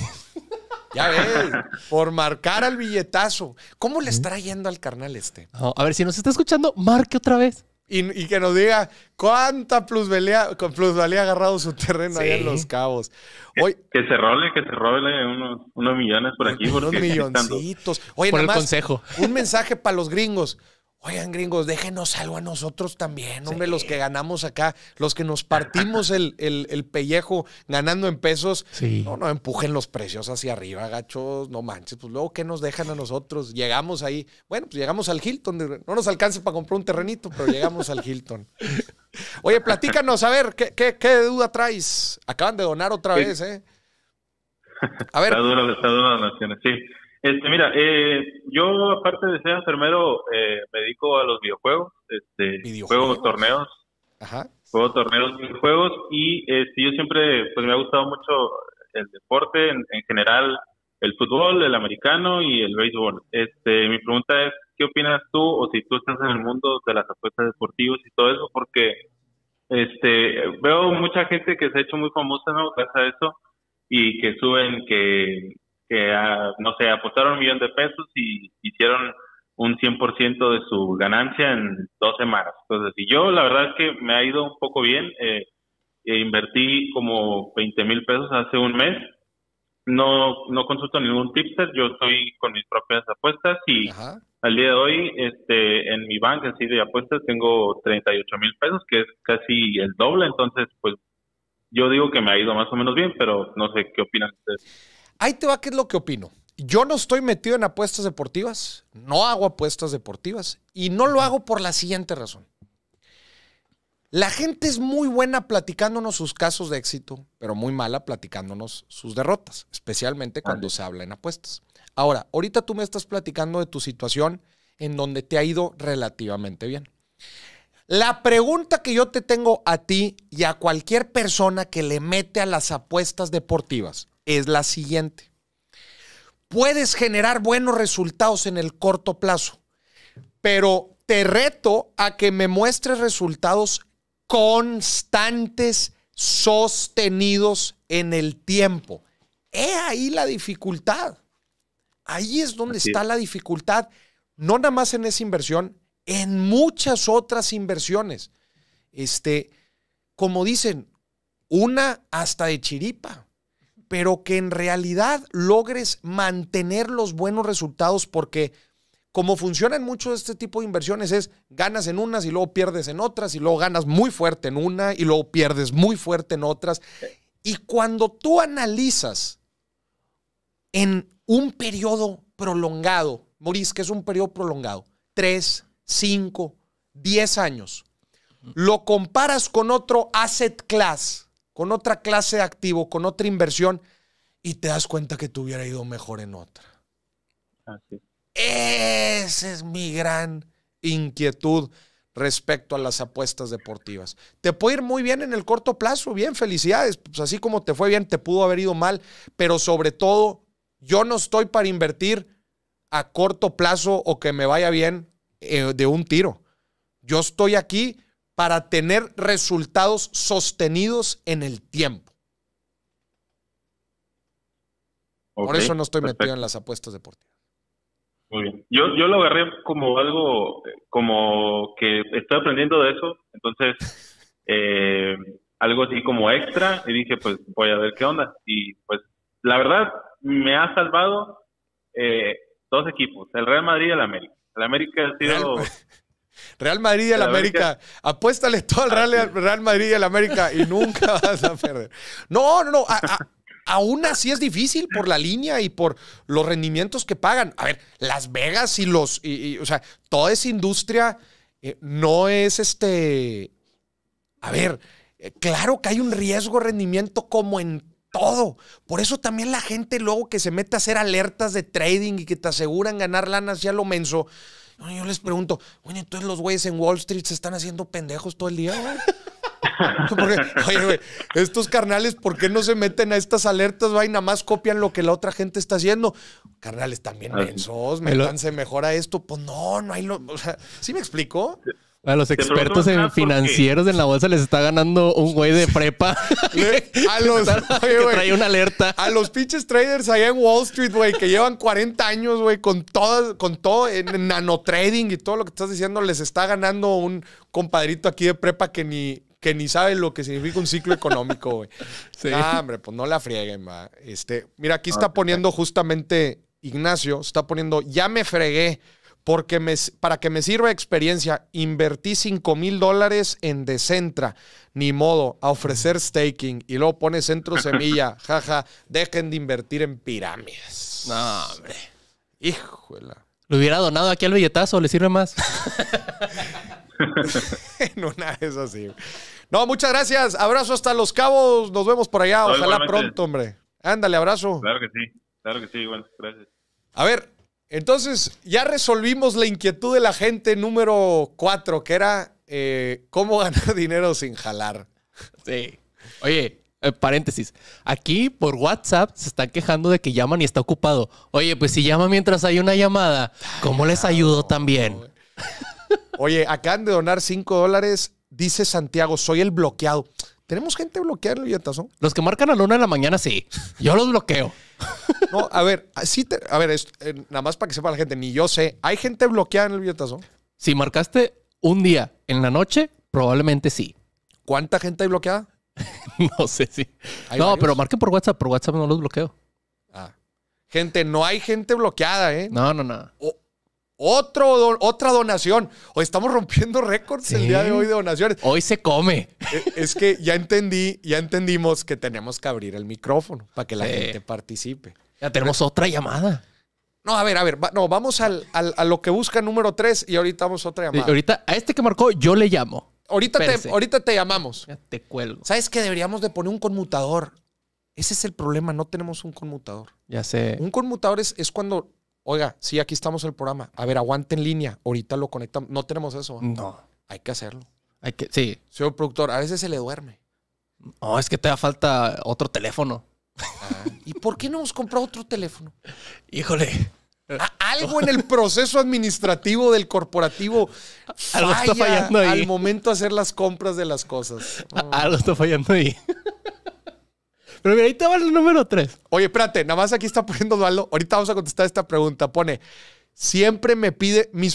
Ya ves, por marcar al billetazo. ¿Cómo le estará yendo al carnal este? No, a ver, si nos está escuchando, marque otra vez. Y que nos diga cuánta plusvalía ha agarrado su terreno allá en Los Cabos. Que se role unos millones por aquí. Unos milloncitos. Oye, por nada más, consejo. Un mensaje para los gringos. Oigan, gringos, déjenos algo a nosotros también, hombre, los que ganamos acá, los que nos partimos el pellejo ganando en pesos. Sí. No empujen los precios hacia arriba, gachos, no manches. Pues luego, ¿qué nos dejan a nosotros? Llegamos ahí, bueno, pues llegamos al Hilton. No nos alcanza para comprar un terrenito, pero llegamos al Hilton. Oye, platícanos, a ver, ¿qué duda traes? Acaban de donar otra vez, ¿eh? A ver. Está dura la donación, sí. Mira, yo aparte de ser enfermero, me dedico a los videojuegos, juego torneos, videojuegos, y yo siempre, pues me ha gustado mucho el deporte, en general, el fútbol, el americano y el béisbol. Mi pregunta es, ¿qué opinas tú, o si tú estás en el mundo de las apuestas deportivas y todo eso? Porque veo mucha gente que se ha hecho muy famosa, ¿no?, gracias a eso, y que suben que no sé, apostaron $1 millón de pesos y hicieron un 100% de su ganancia en 2 semanas. Entonces, y yo la verdad es que me ha ido un poco bien. Invertí como $20,000 hace un mes. No consulto ningún tipster, yo estoy con mis propias apuestas y al día de hoy en mi banca así de apuestas tengo $38,000, que es casi el doble. Entonces, pues yo digo que me ha ido más o menos bien, pero no sé qué opinan ustedes. Ahí te va, ¿qué es lo que opino? Yo no estoy metido en apuestas deportivas, no hago apuestas deportivas y no lo hago por la siguiente razón. La gente es muy buena platicándonos sus casos de éxito, pero muy mala platicándonos sus derrotas, especialmente cuando se habla en apuestas. Ahora, ahorita tú me estás platicando de tu situación en donde te ha ido relativamente bien. La pregunta que yo te tengo a ti y a cualquier persona que le mete a las apuestas deportivas es la siguiente. Puedes generar buenos resultados en el corto plazo, pero te reto a que me muestres resultados constantes, sostenidos en el tiempo. He ahí la dificultad. Ahí es donde está la dificultad, no nada más en esa inversión, en muchas otras inversiones. Como dicen, una hasta de chiripa. pero que en realidad logres mantener los buenos resultados, porque como funcionan mucho este tipo de inversiones es ganas en unas y luego pierdes en otras y luego ganas muy fuerte en una y luego pierdes muy fuerte en otras. Y cuando tú analizas en un periodo prolongado, Maurice, que es un periodo prolongado, 3, 5, 10 años, lo comparas con otro asset class, con otra clase de activo, con otra inversión, y te das cuenta que te hubiera ido mejor en otra. Así. Esa es mi gran inquietud respecto a las apuestas deportivas. Te puede ir muy bien en el corto plazo, bien, felicidades. Pues así como te fue bien, te pudo haber ido mal, pero sobre todo, yo no estoy para invertir a corto plazo o que me vaya bien de un tiro. Yo estoy aquí para tener resultados sostenidos en el tiempo. Okay, por eso no estoy perfecto. Metido en las apuestas deportivas. Muy bien. Yo lo agarré como algo, como que estoy aprendiendo de eso, entonces algo así como extra, y dije, pues voy a ver qué onda. Y pues la verdad me ha salvado dos equipos, el Real Madrid y el América. El América ha sido... Real Madrid y el América, apuéstale todo al Real Madrid y el América y nunca vas a perder. No, aún así es difícil por la línea y por los rendimientos que pagan. A ver, Las Vegas y los... o sea, toda esa industria no es A ver, claro que hay un riesgo-rendimiento como en todo. Por eso también la gente luego que se mete a hacer alertas de trading y que te aseguran ganar lana hacia lo menso... Yo les pregunto, oye, entonces los güeyes en Wall Street se están haciendo pendejos todo el día, güey. Porque, oye, güey, estos carnales, ¿por qué no se meten a estas alertas, güey? Nada más copian lo que la otra gente está haciendo. Carnales, también mensos, métanse mejor a esto. Pues no hay... O sea, ¿sí me explico? A los expertos en financieros de la bolsa les está ganando un güey de prepa. A los que trae una alerta. A los pinches traders allá en Wall Street, güey, que llevan 40 años, güey, con todo en nanotrading y todo lo que estás diciendo, les está ganando un compadrito aquí de prepa que ni sabe lo que significa un ciclo económico, güey. Sí. Ah, hombre, pues no la frieguen, va. Mira, aquí está poniendo justamente Ignacio, está poniendo, ya me fregué. Porque para que me sirva experiencia, invertí $5,000 en Decentra, ni modo, a ofrecer staking. Y luego pone Centro Semilla, jaja, dejen de invertir en pirámides. No, hombre. Híjola. Lo hubiera donado aquí al billetazo, le sirve más. No, nada, es así. No, muchas gracias. Abrazo hasta Los Cabos. Nos vemos por allá. Ojalá pronto, hombre. Ándale, abrazo. Claro que sí, igual. Gracias. A ver. Entonces, ya resolvimos la inquietud de la gente número 4, que era cómo ganar dinero sin jalar. Sí. Oye, paréntesis. Aquí por WhatsApp se están quejando de que llaman y está ocupado. Oye, pues si llama mientras hay una llamada, ¿cómo les ayudo también? Oye, acaban de donar $5, dice Santiago, soy el bloqueado. ¿Tenemos gente bloqueada en el billetazo? Los que marcan a la 1 de la mañana, sí. Yo los bloqueo. No, a ver, nada más para que sepa la gente, ni yo sé. ¿Hay gente bloqueada en el billetazo? Si marcaste un día en la noche, probablemente sí. ¿Cuánta gente hay bloqueada? No sé si. No, varios? Pero marquen por WhatsApp. Por WhatsApp no los bloqueo. Ah. Gente, no hay gente bloqueada, ¿eh? No. Otra donación. Hoy estamos rompiendo récords el día de hoy de donaciones. Hoy se come. Es que ya entendimos que tenemos que abrir el micrófono para que la gente participe. Ya tenemos otra llamada. No, a ver. No, vamos a lo que busca número 3 y ahorita vamos a otra llamada. Ahorita a este que marcó yo le llamo. Ahorita te llamamos. Ya te cuelgo. ¿Sabes que deberíamos de poner un conmutador? Ese es el problema, no tenemos un conmutador. Ya sé. Un conmutador es cuando... Oiga, sí, aquí estamos en el programa. A ver, aguante en línea. Ahorita lo conectamos. No tenemos eso. No. Hay que hacerlo. Sí. Señor productor, a veces se le duerme. No, es que te da falta otro teléfono. Ah, ¿y por qué no hemos comprado otro teléfono? Híjole. Algo en el proceso administrativo del corporativo falla. Algo está fallando ahí. Al momento de hacer las compras de las cosas. Oh. Algo está fallando ahí. Pero mira, ahí te va el número 3. Oye, espérate, nada más aquí está poniendo Osvaldo. Ahorita vamos a contestar esta pregunta. Pone, siempre me piden, mis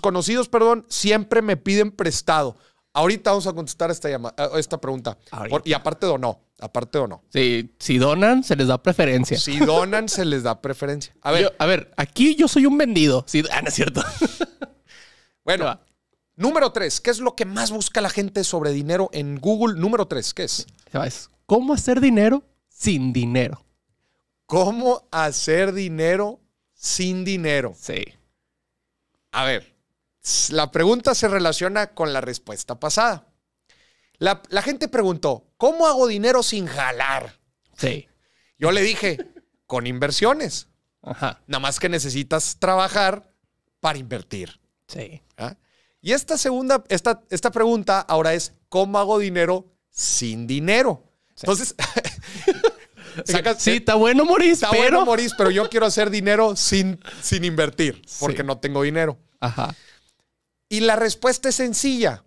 conocidos, siempre me piden prestado. Ahorita vamos a contestar esta pregunta. Y aparte donó. Aparte donó. Sí, si donan, se les da preferencia. Si donan, se les da preferencia. A ver. A ver, aquí yo soy un vendido. Sí, no es cierto. Bueno, número 3. ¿Qué es lo que más busca la gente sobre dinero en Google? Número 3, ¿qué es? ¿Cómo hacer dinero sin dinero? ¿Cómo hacer dinero sin dinero? Sí. A ver. La pregunta se relaciona con la respuesta pasada. La gente preguntó, ¿cómo hago dinero sin jalar? Sí. Yo le dije, con inversiones. Ajá. Nada más que necesitas trabajar para invertir. Sí. ¿Ah? Y esta pregunta ahora es, ¿cómo hago dinero sin dinero? Sí. Entonces... sí, está bueno morir, pero yo quiero hacer dinero sin invertir, porque no tengo dinero. Ajá. Y la respuesta es sencilla.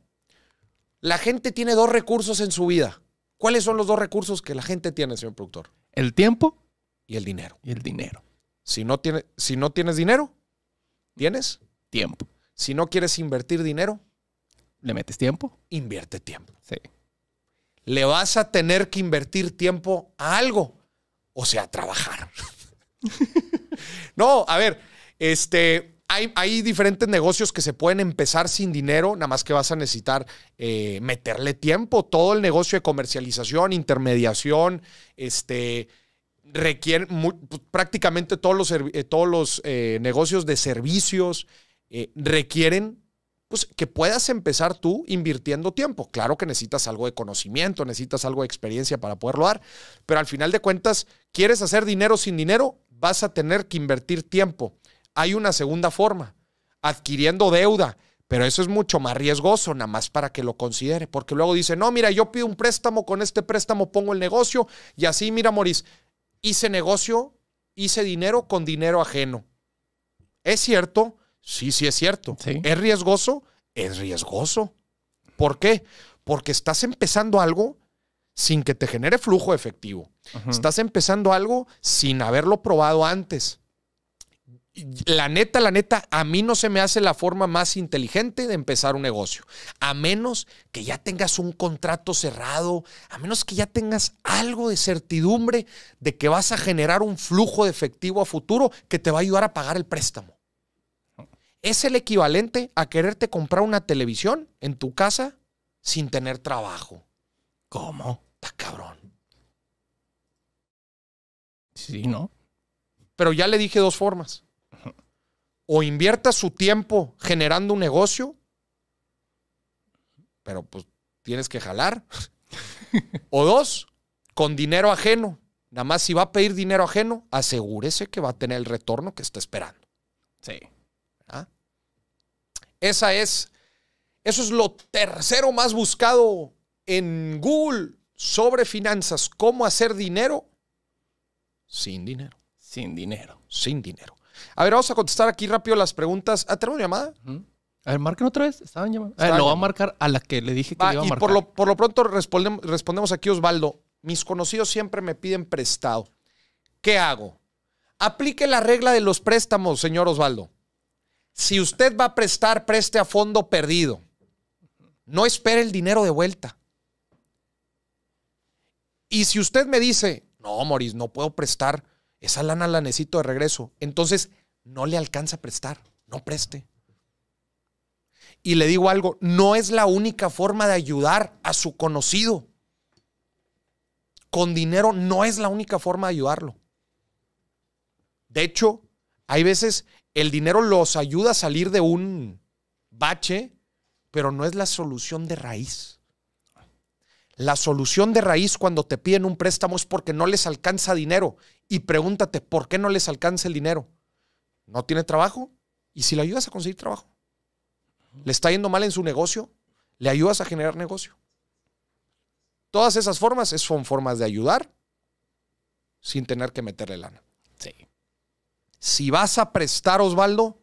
La gente tiene 2 recursos en su vida. ¿Cuáles son los 2 recursos que la gente tiene, señor productor? El tiempo y el dinero. Y el dinero. Si no tienes dinero, tienes tiempo. Si no quieres invertir dinero, ¿le metes tiempo? Invierte tiempo. Sí. Le vas a tener que invertir tiempo a algo, o sea, a trabajar. No, a ver, Hay diferentes negocios que se pueden empezar sin dinero, nada más que vas a necesitar meterle tiempo. Todo el negocio de comercialización, intermediación, requiere prácticamente todos los negocios de servicios requieren pues, que puedas empezar tú invirtiendo tiempo. Claro que necesitas algo de conocimiento, necesitas algo de experiencia para poderlo dar, pero al final de cuentas, quieres hacer dinero sin dinero, vas a tener que invertir tiempo. Hay una segunda forma, adquiriendo deuda, pero eso es mucho más riesgoso, nada más para que lo considere, porque luego dice, no, mira, yo pido un préstamo, con este préstamo pongo el negocio y así, mira, Moris, hice negocio, hice dinero con dinero ajeno. ¿Es cierto? Sí, sí es cierto. ¿Sí? ¿Es riesgoso? Es riesgoso. ¿Por qué? Porque estás empezando algo sin que te genere flujo de efectivo. Ajá. Estás empezando algo sin haberlo probado antes. La neta, a mí no se me hace la forma más inteligente de empezar un negocio. A menos que ya tengas un contrato cerrado, a menos que ya tengas algo de certidumbre de que vas a generar un flujo de efectivo a futuro que te va a ayudar a pagar el préstamo. Es el equivalente a quererte comprar una televisión en tu casa sin tener trabajo. ¿Cómo? Está cabrón. Sí, ¿no? Pero ya le dije 2 formas. O invierta su tiempo generando un negocio, pero pues tienes que jalar. O 2, con dinero ajeno. Nada más si va a pedir dinero ajeno, asegúrese que va a tener el retorno que está esperando. Sí. ¿Ah? Eso es lo tercero más buscado en Google sobre finanzas. ¿Cómo hacer dinero? Sin dinero. Sin dinero. Sin dinero. A ver, vamos a contestar aquí rápido las preguntas. ¿Ah, tenemos llamada? A ver, marquen otra vez. Estaban llamando. Lo va a marcar a la que le dije que le iba a marcar. Y por lo pronto respondemos aquí, Osvaldo. Mis conocidos siempre me piden prestado. ¿Qué hago? Aplique la regla de los préstamos, señor Osvaldo. Si usted va a prestar, preste a fondo perdido. No espere el dinero de vuelta. Y si usted me dice, no, Moris, no puedo prestar, esa lana la necesito de regreso. Entonces, no le alcanza a prestar. No preste. Y le digo algo, no es la única forma de ayudar a su conocido. Con dinero no es la única forma de ayudarlo. De hecho, hay veces el dinero los ayuda a salir de un bache, pero no es la solución de raíz. La solución de raíz cuando te piden un préstamo es porque no les alcanza dinero. Y pregúntate, ¿por qué no les alcanza el dinero? ¿No tiene trabajo? ¿Y si le ayudas a conseguir trabajo? ¿Le está yendo mal en su negocio? ¿Le ayudas a generar negocio? Todas esas formas son formas de ayudar sin tener que meterle lana. Sí. Si vas a prestar, Osvaldo,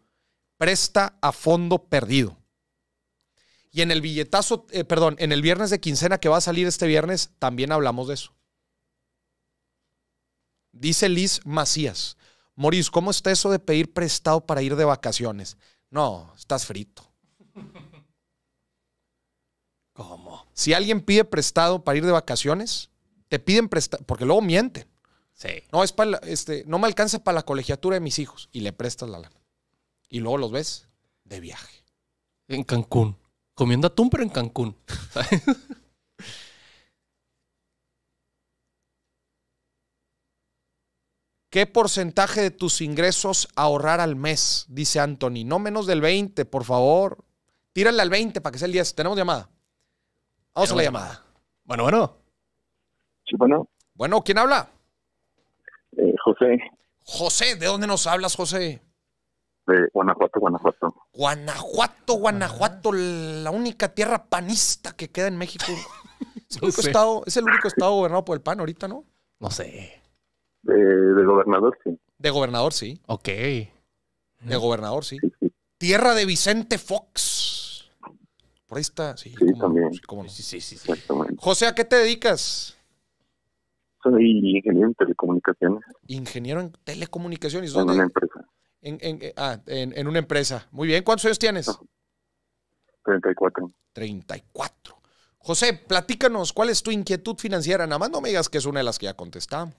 presta a fondo perdido. Y en el billetazo, en el viernes de quincena que va a salir este viernes, también hablamos de eso. Dice Liz Macías, Moris, ¿cómo está eso de pedir prestado para ir de vacaciones? No, estás frito. ¿Cómo? Si alguien pide prestado para ir de vacaciones, te piden prestado, porque luego mienten. Sí. No, es para, no me alcanza para la colegiatura de mis hijos. Y le prestas la lana. Y luego los ves de viaje. En Cancún. Comiendo atún, pero en Cancún. ¿Sabes? ¿Qué porcentaje de tus ingresos ahorrar al mes? Dice Anthony. No menos del 20, por favor. Tírale al 20 para que sea el 10. Tenemos llamada. Vamos a la llamada. Bueno, bueno. Sí, bueno. Bueno, ¿quién habla? José. José, ¿de dónde nos hablas, José? De Guanajuato, Guanajuato. Guanajuato, Guanajuato, la única tierra panista que queda en México. Es el único estado gobernado por el PAN ahorita, ¿no? No sé. De gobernador, sí. De gobernador, sí. Ok. De gobernador, sí. Sí, sí. Tierra de Vicente Fox. Por ahí está. Sí, sí, también. Sí, cómo no. Sí. José, ¿a qué te dedicas? Soy ingeniero en telecomunicaciones. Ingeniero en telecomunicaciones. ¿Dónde? En una empresa. En una empresa. Muy bien. ¿Cuántos años tienes? 34. 34. José, platícanos, ¿cuál es tu inquietud financiera? Nada más no me digas que es una de las que ya contestamos.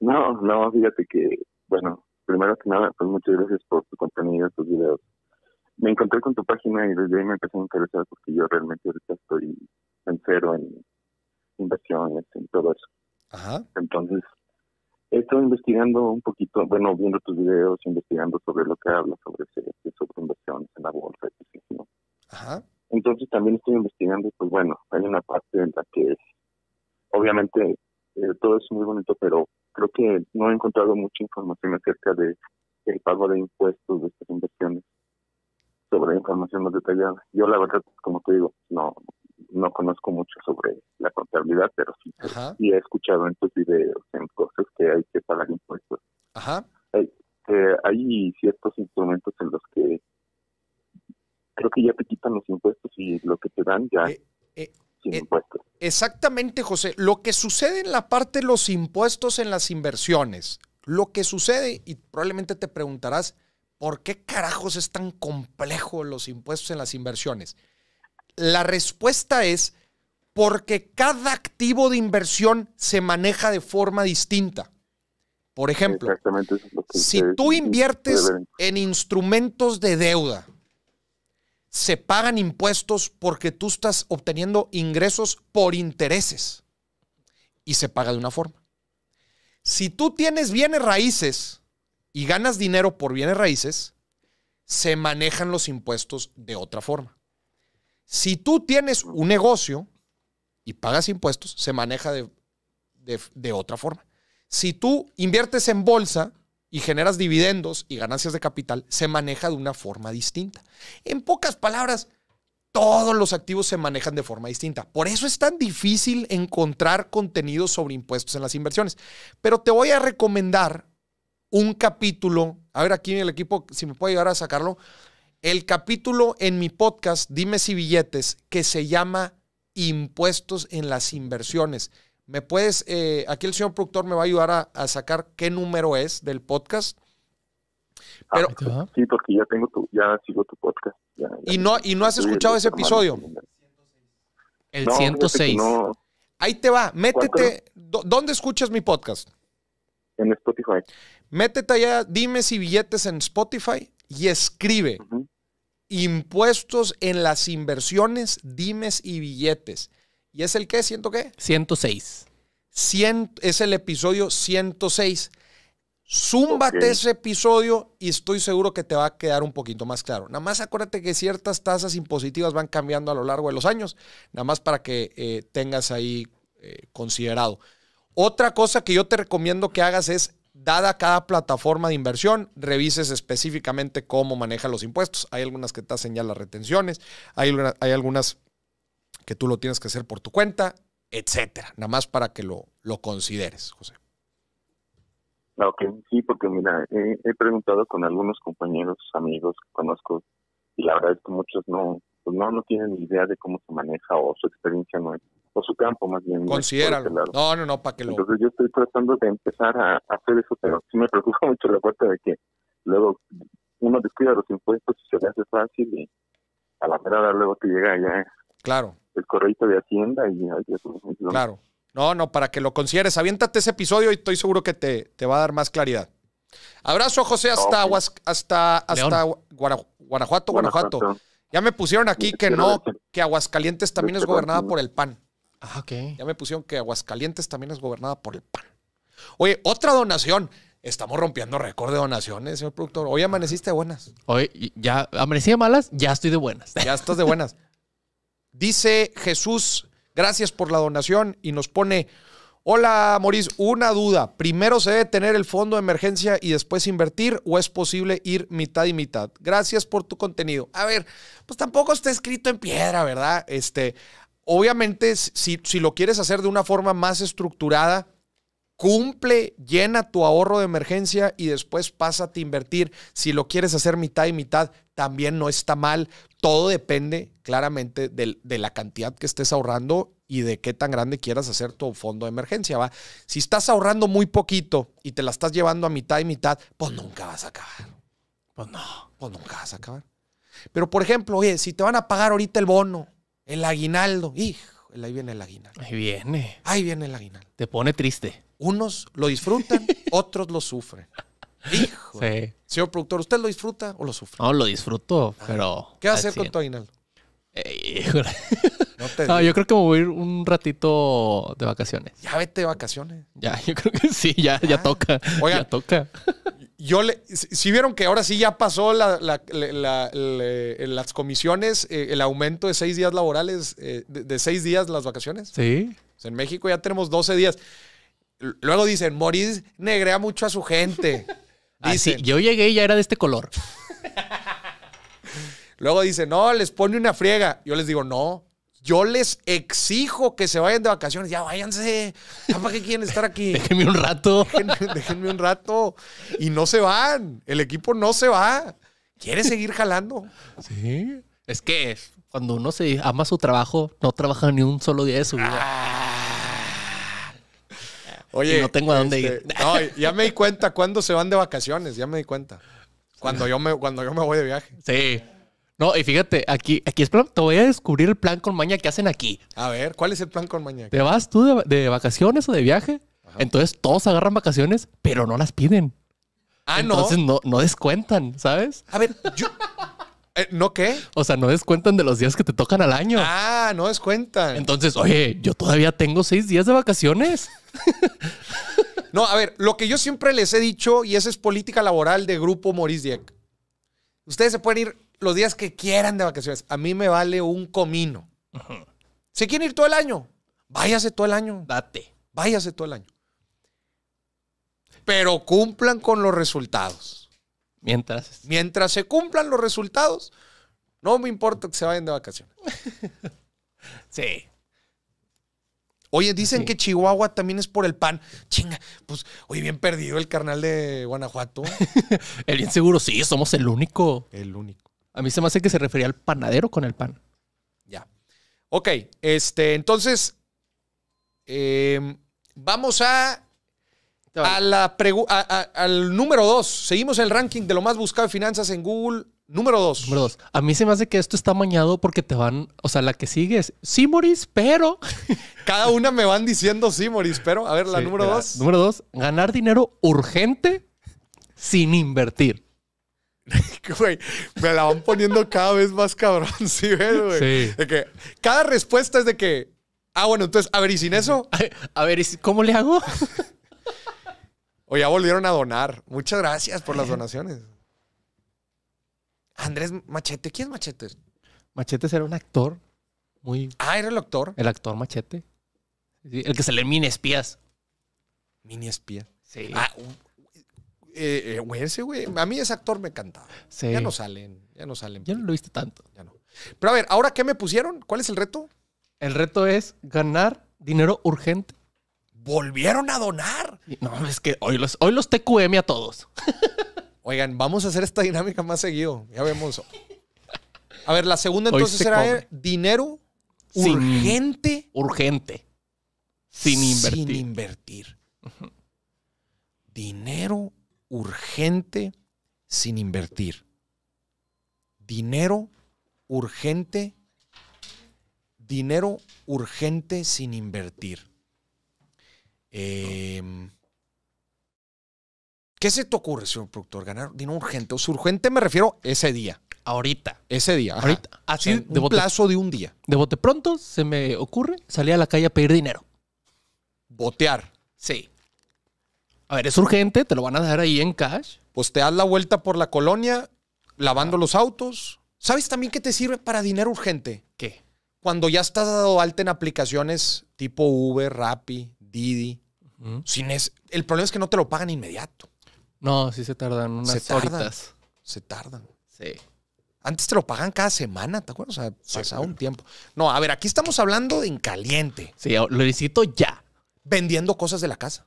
No, fíjate que, bueno, primero que nada, pues muchas gracias por tu contenido, tus videos. Me encontré con tu página y desde ahí me empecé a interesar porque yo realmente ahorita estoy en cero en inversiones, en todo eso. Ajá. Entonces, he estado investigando un poquito, bueno, viendo tus videos, investigando sobre lo que hablas, sobre inversiones en la bolsa, ¿no? Ajá. Entonces también estoy investigando, pues bueno, hay una parte en la que obviamente todo es muy bonito, pero creo que no he encontrado mucha información acerca de el pago de impuestos de estas inversiones, sobre información más detallada. Yo la verdad, como te digo, no conozco mucho sobre la contabilidad, pero sí, y he escuchado en tus videos, en cosas que hay que pagar impuestos. Ajá. Hay ciertos instrumentos en los que creo que ya te quitan los impuestos y lo que te dan ya sin impuestos. Exactamente, José. Lo que sucede en la parte de los impuestos en las inversiones, lo que sucede, y probablemente te preguntarás, ¿por qué carajos es tan complejo los impuestos en las inversiones? La respuesta es porque cada activo de inversión se maneja de forma distinta. Por ejemplo, si tú inviertes en instrumentos de deuda, se pagan impuestos porque tú estás obteniendo ingresos por intereses y se paga de una forma. Si tú tienes bienes raíces y ganas dinero por bienes raíces, se manejan los impuestos de otra forma. Si tú tienes un negocio y pagas impuestos, se maneja de otra forma. Si tú inviertes en bolsa y generas dividendos y ganancias de capital, se maneja de una forma distinta. En pocas palabras, todos los activos se manejan de forma distinta. Por eso es tan difícil encontrar contenido sobre impuestos en las inversiones. Pero te voy a recomendar un capítulo. A ver, aquí en el equipo, si me puede ayudar a sacarlo. El capítulo en mi podcast, Dimes y Billetes, que se llama Impuestos en las Inversiones. ¿Me puedes, aquí el señor productor me va a ayudar a sacar qué número es del podcast? Pero, sí, porque ya tengo ya sigo tu podcast. ¿Y no has escuchado ese episodio? El 106. No. Ahí te va, métete. ¿Dónde escuchas mi podcast? En Spotify. Métete allá, Dimes y Billetes en Spotify y escribe. Impuestos en las inversiones, Dimes y Billetes. ¿Y es el qué? ¿Siento qué? 106. Es el episodio 106. Zúmbate ese episodio y estoy seguro que te va a quedar un poquito más claro. Nada más acuérdate que ciertas tasas impositivas van cambiando a lo largo de los años, nada más para que tengas ahí considerado. Otra cosa que yo te recomiendo que hagas es, dada cada plataforma de inversión, revises específicamente cómo maneja los impuestos. Hay algunas que te hacen ya las retenciones, hay algunas que tú lo tienes que hacer por tu cuenta, etcétera. Nada más para que lo consideres, José. Ok, sí, porque mira, he preguntado con algunos compañeros, amigos que conozco, y la verdad es que muchos no tienen ni idea de cómo se maneja o su experiencia no es, o su campo más bien. Considéralo. No, para que lo... Entonces yo estoy tratando de empezar a hacer eso, pero sí me preocupa mucho la parte de que luego uno descuida los impuestos y se le hace fácil y a la verdad luego te llega ya... Claro. El correo de Hacienda y... Claro. No, no, para que lo consideres. Aviéntate ese episodio y estoy seguro que te va a dar más claridad. Abrazo, José, hasta Guanajuato. Ya me pusieron aquí que no, que Aguascalientes también es gobernada por el PAN. Ah, ok. Ya me pusieron que Aguascalientes también es gobernada por el PAN. Oye, otra donación. Estamos rompiendo récord de donaciones, señor productor. Hoy amaneciste de buenas. Hoy ya amanecí de malas, ya estoy de buenas. Ya estás de buenas. Dice Jesús... Gracias por la donación y nos pone, hola Maurice, una duda, ¿primero se debe tener el fondo de emergencia y después invertir o es posible ir mitad y mitad? Gracias por tu contenido. A ver, pues tampoco está escrito en piedra, ¿verdad? Obviamente, si lo quieres hacer de una forma más estructurada, cumple, llena tu ahorro de emergencia y después pásate a invertir. Si lo quieres hacer mitad y mitad, también no está mal. Todo depende claramente de la cantidad que estés ahorrando y de qué tan grande quieras hacer tu fondo de emergencia, ¿va? Si estás ahorrando muy poquito y te la estás llevando a mitad y mitad, pues nunca vas a acabar. Pues nunca vas a acabar. Pero, por ejemplo, oye, si te van a pagar ahorita el bono, el aguinaldo, hijo, ahí viene el aguinaldo. Ahí viene el aguinaldo. Te pone triste. Unos lo disfrutan, otros lo sufren. Hijo. Sí. Señor productor, ¿usted lo disfruta o lo sufre? No, lo disfruto, pero... ¿Qué vas a hacer con tu aguinaldo? No, yo creo que me voy a ir un ratito de vacaciones. Ya vete de vacaciones. Ya, yo creo que sí, ya toca. Oigan, ya toca. Si vieron que ahora sí ya pasó las comisiones, el aumento de 6 días laborales, de 6 días las vacaciones. Sí. Pues en México ya tenemos 12 días. Luego dicen, Maurice negrea mucho a su gente. Dicen, yo llegué y ya era de este color. Luego dicen, no, les pone una friega. Yo les digo, no, yo les exijo que se vayan de vacaciones. Ya váyanse. ¿Para qué quieren estar aquí? Déjenme un rato. Déjenme un rato. Y no se van. El equipo no se va. Quiere seguir jalando. Sí. Es que cuando uno se ama su trabajo, no trabaja ni un solo día de su vida. Oye, y no tengo a dónde ir. No, ya me di cuenta cuando se van de vacaciones, ya me di cuenta. Cuando yo me voy de viaje. Sí. No, y fíjate, aquí es plan, te voy a descubrir el plan con maña que hacen aquí. A ver, ¿cuál es el plan con maña? ¿Te vas tú de vacaciones o de viaje? Ajá. Entonces todos agarran vacaciones, pero no las piden. Ah, entonces, no. Entonces no descuentan, ¿sabes? A ver, yo... ¿No qué? O sea, no descuentan de los días que te tocan al año. Ah, no descuentan. Entonces, oye, yo todavía tengo 6 días de vacaciones. No, a ver, lo que yo siempre les he dicho, y esa es política laboral de Grupo Maurice Dieck. Ustedes se pueden ir los días que quieran de vacaciones. A mí me vale un comino. Uh-huh. Si quieren ir todo el año, váyase todo el año. Date. Váyase todo el año. Pero cumplan con los resultados. Mientras se cumplan los resultados, no me importa que se vayan de vacaciones. Sí. Oye, dicen que Chihuahua también es por el PAN. Chinga, pues, oye, bien perdido el carnal de Guanajuato. El bien seguro, sí, somos el único. El único. A mí se me hace que se refería al panadero con el pan. Ya. Ok, entonces, vamos al número 2. Seguimos el ranking de lo más buscado de finanzas en Google. Número 2. Número 2. A mí se me hace que esto está amañado porque te van... O sea, la que sigues. Sí, Maurice, pero... Cada una me van diciendo sí, Maurice, pero... A ver, la número 2. Número 2. Ganar dinero urgente sin invertir. Güey, me la van poniendo cada vez más cabrón. ¿Sí ves, güey? Sí. De que cada respuesta es de que... Ah, bueno, entonces, a ver, ¿y sin eso? A ver, ¿y cómo le hago? O ya volvieron a donar. Muchas gracias por las donaciones. Andrés Machete. ¿Quién es Machete? Machete era un actor muy... Ah, ¿era el actor? El actor Machete. Sí, el que sale en Mini Espías. Mini Espías. Sí. Ah, ese güey. A mí ese actor me encantaba. Sí. Ya no salen. Ya no salen. Ya no lo viste tanto. Ya no. Pero a ver, ¿ahora qué me pusieron? ¿Cuál es el reto? El reto es ganar dinero urgente. ¿Volvieron a donar? No, es que hoy los TQM a todos. Oigan, vamos a hacer esta dinámica más seguido. Ya vemos. A ver, la segunda entonces será dinero urgente. Urgente. Sin invertir. Sin invertir. Uh-huh. Dinero urgente sin invertir. Dinero urgente dinero urgente sin invertir. ¿Qué se te ocurre, señor productor? Ganar dinero urgente. O sea, urgente me refiero ese día. Ahorita. Ese día. Ajá. Ahorita. Así, o sea, de plazo de un día. De bote pronto se me ocurre salir a la calle a pedir dinero. Botear. Sí. A ver, es urgente, te lo van a dejar ahí en cash. Pues te das la vuelta por la colonia, lavando los autos. ¿Sabes también qué te sirve para dinero urgente? ¿Qué? Cuando ya estás dado alta en aplicaciones tipo Uber, Rappi, Didi. El problema es que no te lo pagan inmediato. No, sí se tardan unas horitas. Se tardan. Sí. Antes te lo pagan cada semana, ¿te acuerdas? O sea, pasaba un tiempo. No, a ver, aquí estamos hablando de en caliente. Sí, lo necesito ya. Vendiendo cosas de la casa.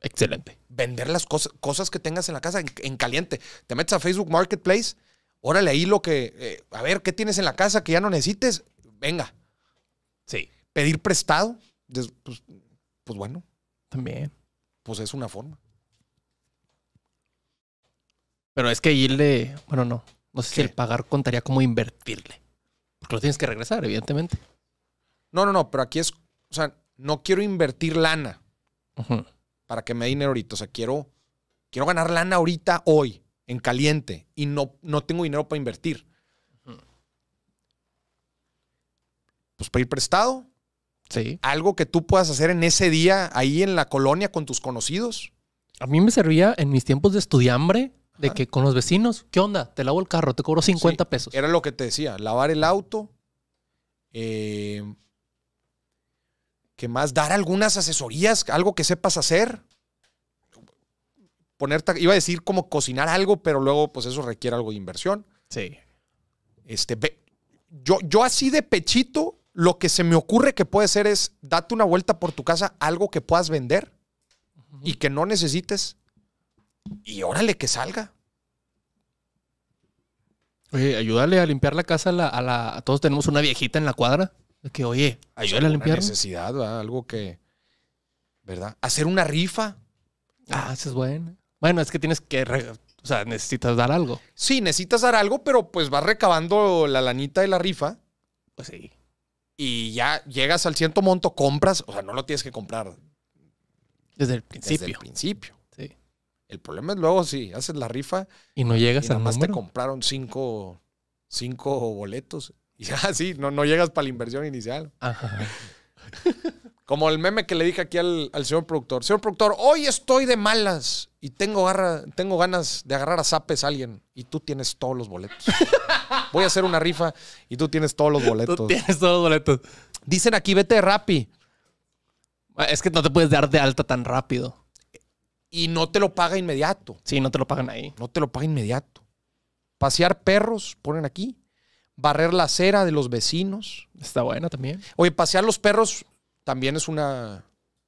Excelente. Vender las cosas que tengas en la casa en caliente. Te metes a Facebook Marketplace, órale ahí lo que... a ver, ¿qué tienes en la casa que ya no necesites? Venga. Sí. Pedir prestado, pues bueno. También. Pues es una forma. Pero es que irle... Bueno, no. No sé si el pagar contaría como invertirle. Porque lo tienes que regresar, evidentemente. No, no, no. Pero aquí es... O sea, no quiero invertir lana. Ajá. Para que me dé dinero ahorita. O sea, quiero ganar lana ahorita, hoy, en caliente. Y no tengo dinero para invertir. Uh-huh. Pues pedir prestado. Sí. Algo que tú puedas hacer en ese día, ahí en la colonia con tus conocidos. A mí me servía en mis tiempos de estudiambre, de que con los vecinos, ¿qué onda? Te lavo el carro, te cobro 50 pesos. Era lo que te decía, lavar el auto. ¿Qué más? Dar algunas asesorías, algo que sepas hacer. Ponerte, iba a decir como cocinar algo, pero luego pues eso requiere algo de inversión. Sí. Yo así de pechito, lo que se me ocurre que puede ser es date una vuelta por tu casa, algo que puedas vender y que no necesites. Y órale que salga. Oye, ayúdale a limpiar la casa. Todos tenemos una viejita en la cuadra. Que, oye, ayúdale a limpiar. Necesidad, ¿verdad? Algo que, ¿verdad? Hacer una rifa. Ah, eso es bueno. Bueno, es que tienes que, o sea, necesitas dar algo. Sí, necesitas dar algo, pero pues vas recabando la lanita de la rifa. Pues sí. Y ya llegas al cierto monto, compras, o sea, no lo tienes que comprar. Desde el principio. Desde el principio. Sí. El problema es luego si haces la rifa. Y no llegas al número. Te compraron cinco boletos. Y así, no llegas para la inversión inicial. Ajá. Como el meme que le dije aquí al señor productor. Señor productor, hoy estoy de malas y tengo ganas de agarrar a zapes a alguien. Y tú tienes todos los boletos. Voy a hacer una rifa y tú tienes todos los boletos. Tú tienes todos los boletos. Dicen aquí, vete de Rappi. Es que no te puedes dar de alta tan rápido. Y no te lo paga inmediato. Sí, no te lo pagan ahí. No te lo paga inmediato. Pasear perros, ponen aquí. Barrer la acera de los vecinos. Está buena también. Oye, pasear los perros también es una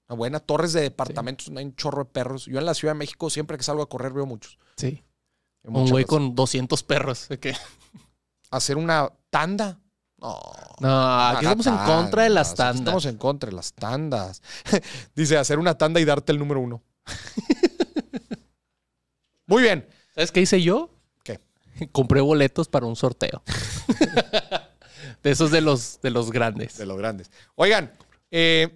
buena. Torres de departamentos, hay un chorro de perros. Yo en la Ciudad de México, siempre que salgo a correr, veo muchos. Sí. Un güey con 200 perros. ¿Qué? Hacer una tanda. No, aquí estamos en contra de las tandas. Estamos en contra de las tandas. Dice, hacer una tanda y darte el número 1. Muy bien. ¿Sabes qué hice yo? Compré boletos para un sorteo. De esos de los grandes. De los grandes. Oigan, ¿qué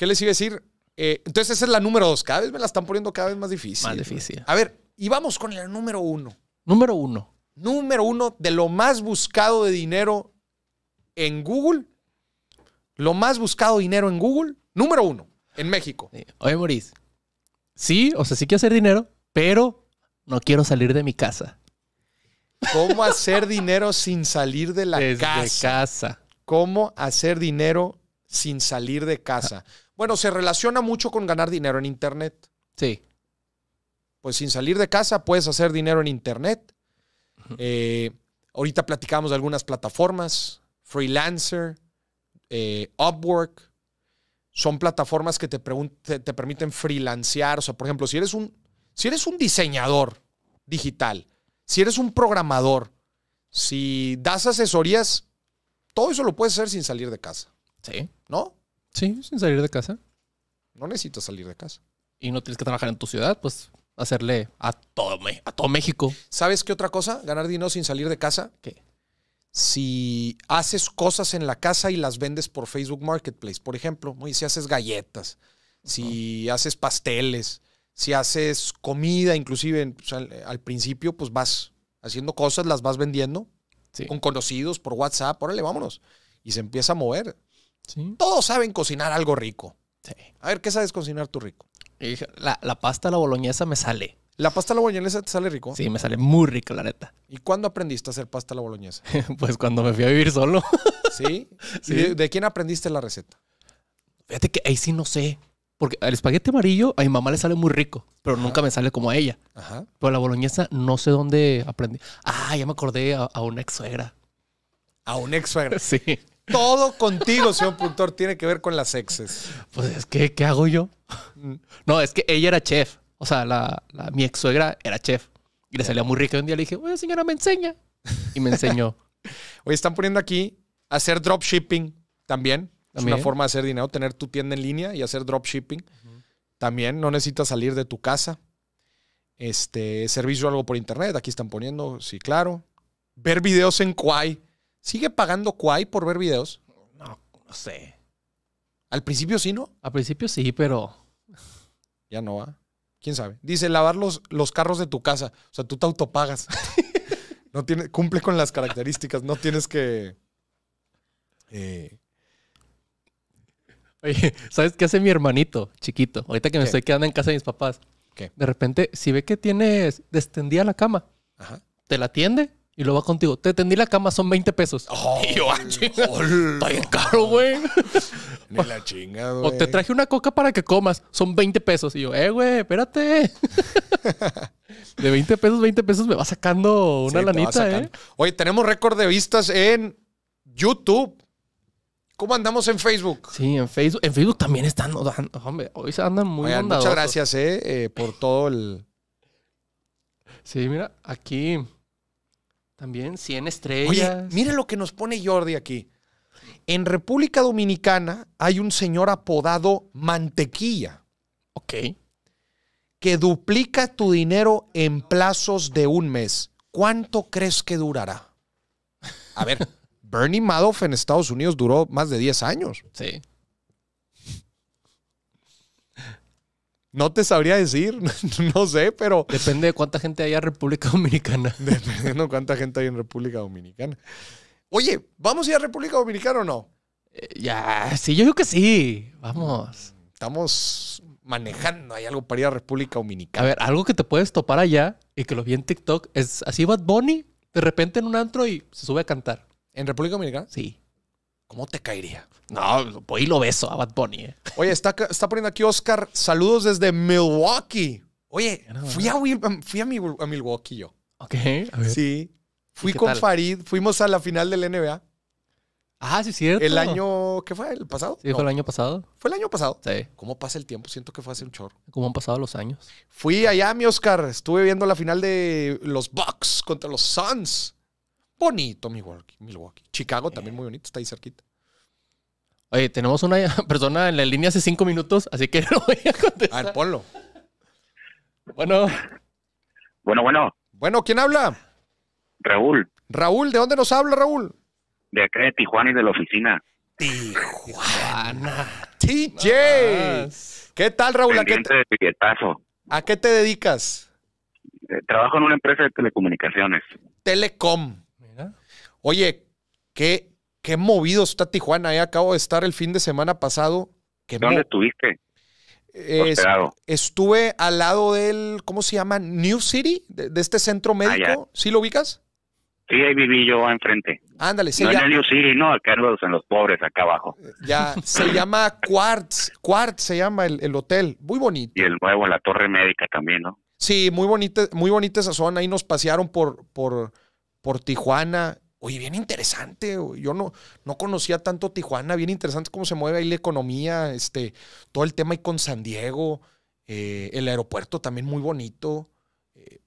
les iba a decir? Entonces esa es la número 2. Cada vez me la están poniendo cada vez más difícil. Más difícil. A ver, y vamos con la número 1. Número 1. Número 1 de lo más buscado de dinero en Google. Lo más buscado de dinero en Google. Número 1 en México. Oye, Maurice. Sí, o sea, sí quiero hacer dinero, pero no quiero salir de mi casa. ¿Cómo hacer dinero sin salir de casa? ¿Cómo hacer dinero sin salir de casa? Bueno, se relaciona mucho con ganar dinero en internet. Sí. Pues sin salir de casa puedes hacer dinero en internet. Ahorita platicamos de algunas plataformas. Freelancer, Upwork. Son plataformas que te permiten freelancear. O sea, por ejemplo, si eres un diseñador digital... Si eres un programador, si das asesorías, todo eso lo puedes hacer sin salir de casa. Sí. ¿No? Sí, sin salir de casa. No necesitas salir de casa. Y no tienes que trabajar en tu ciudad, pues hacerle a todo México. ¿Sabes qué otra cosa? Ganar dinero sin salir de casa. ¿Qué? si haces cosas en la casa y las vendes por Facebook Marketplace, por ejemplo, si haces galletas, si haces pasteles, si haces comida, inclusive pues, al principio pues vas haciendo cosas, las vas vendiendo con conocidos por WhatsApp, órale, vámonos. Y se empieza a mover. Todos saben cocinar algo rico. A ver, ¿qué sabes cocinar tú rico? La pasta a la boloñesa me sale. ¿La pasta a la boloñesa te sale rico? Sí, me sale muy rico, la neta. ¿Y cuándo aprendiste a hacer pasta a la boloñesa? Pues cuando me fui a vivir solo. ¿Sí? ¿Sí? ¿De quién aprendiste la receta? Fíjate que ahí sí no sé. Porque el espagueti amarillo a mi mamá le sale muy rico, pero nunca me sale como a ella. Pero la boloñesa no sé dónde aprendí. Ah, ya me acordé, a una ex-suegra. ¿A una ex-suegra? Sí. Todo contigo, señor Puntor, tiene que ver con las exes. Pues es que, ¿qué hago yo? No, es que ella era chef. O sea, mi ex-suegra era chef. Y le salía muy rica. Y un día le dije, oye, señora, ¿me enseña? Y me enseñó. Oye, están poniendo aquí hacer dropshipping también. Es una forma de hacer dinero, tener tu tienda en línea y hacer dropshipping. También no necesitas salir de tu casa. Servicio algo por internet. Aquí están poniendo, sí, claro. Ver videos en Kwai. ¿Sigue pagando Kwai por ver videos? No, no sé. Al principio sí, ¿no? Al principio sí, pero... Ya no va. ¿Quién sabe? Dice, lavar los carros de tu casa. O sea, tú te autopagas. No tiene, cumple con las características. No tienes que... Oye, ¿sabes qué hace mi hermanito chiquito? Ahorita que me estoy quedando en casa de mis papás. ¿Qué? De repente, si ve que tienes destendida la cama, te la tiende y lo va contigo. Te tendí la cama, son 20 pesos. Oh, y yo, está bien caro, güey. Ni la chinga, güey. O te traje una coca para que comas, son 20 pesos. Y yo, güey, espérate. De 20 pesos me va sacando una lanita, Oye, tenemos récord de vistas en YouTube. ¿Cómo andamos en Facebook? Sí, en Facebook. En Facebook también están... Hombre, hoy se andan muy andadosos. Muchas gracias, por todo el... Sí, mira, aquí también 100 estrellas. Oye, mira lo que nos pone Jordi aquí. En República Dominicana hay un señor apodado Mantequilla. Ok. Que duplica tu dinero en plazos de un mes. ¿Cuánto crees que durará? A ver... Bernie Madoff en Estados Unidos duró más de 10 años. Sí. No te sabría decir, no sé, pero... Depende de cuánta gente haya en República Dominicana. Dependiendo de cuánta gente hay en República Dominicana. Oye, ¿vamos a ir a República Dominicana o no? Ya, sí, yo creo que sí. Vamos. Estamos manejando, hay algo para ir a República Dominicana. A ver, algo que te puedes topar allá y que lo vi en TikTok es así Bad Bunny, de repente en un antro y se sube a cantar. ¿En República Dominicana? Sí. ¿Cómo te caería? No, pues ahí lo beso a Bad Bunny. Oye, está poniendo aquí Oscar. Saludos desde Milwaukee. Oye, fui a Milwaukee yo. Ok. A ver. Sí. Fui con Farid. Fuimos a la final del NBA. Ah, sí, es cierto. El año... ¿Qué fue? ¿El pasado? Sí, no, fue el año pasado. ¿Fue el año pasado? Sí. ¿Cómo pasa el tiempo? Siento que fue hace un chorro. ¿Cómo han pasado los años? Fui allá, mi Oscar. Estuve viendo la final de los Bucks contra los Suns. Bonito Milwaukee. Chicago también muy bonito, está ahí cerquita. Oye, tenemos una persona en la línea hace 5 minutos, así que no voy a contestar. A ver, ponlo. Bueno, ¿quién habla? Raúl. Raúl, ¿de dónde nos habla, Raúl? De acá de Tijuana y de la oficina. Tijuana. TJ. ¿Qué tal, Raúl? ¿A qué te dedicas? Trabajo en una empresa de telecomunicaciones. Telecom. Oye, qué movido está Tijuana. Acabo de estar el fin de semana pasado. ¿Dónde estuviste? Estuve al lado del, ¿cómo se llama? New City, de este centro médico. ¿Sí lo ubicas? Sí, ahí viví yo enfrente. Ándale, sí. No en el New City, no, acá en Los Pobres, acá abajo. Ya, se llama Quartz. Quartz se llama el hotel. Muy bonito. Y el nuevo, la torre médica también, ¿no? Sí, muy bonita esa zona. Ahí nos pasearon por Tijuana. Oye, bien interesante. Yo no conocía tanto Tijuana. Bien interesante cómo se mueve ahí la economía. Todo el tema ahí con San Diego. El aeropuerto también muy bonito.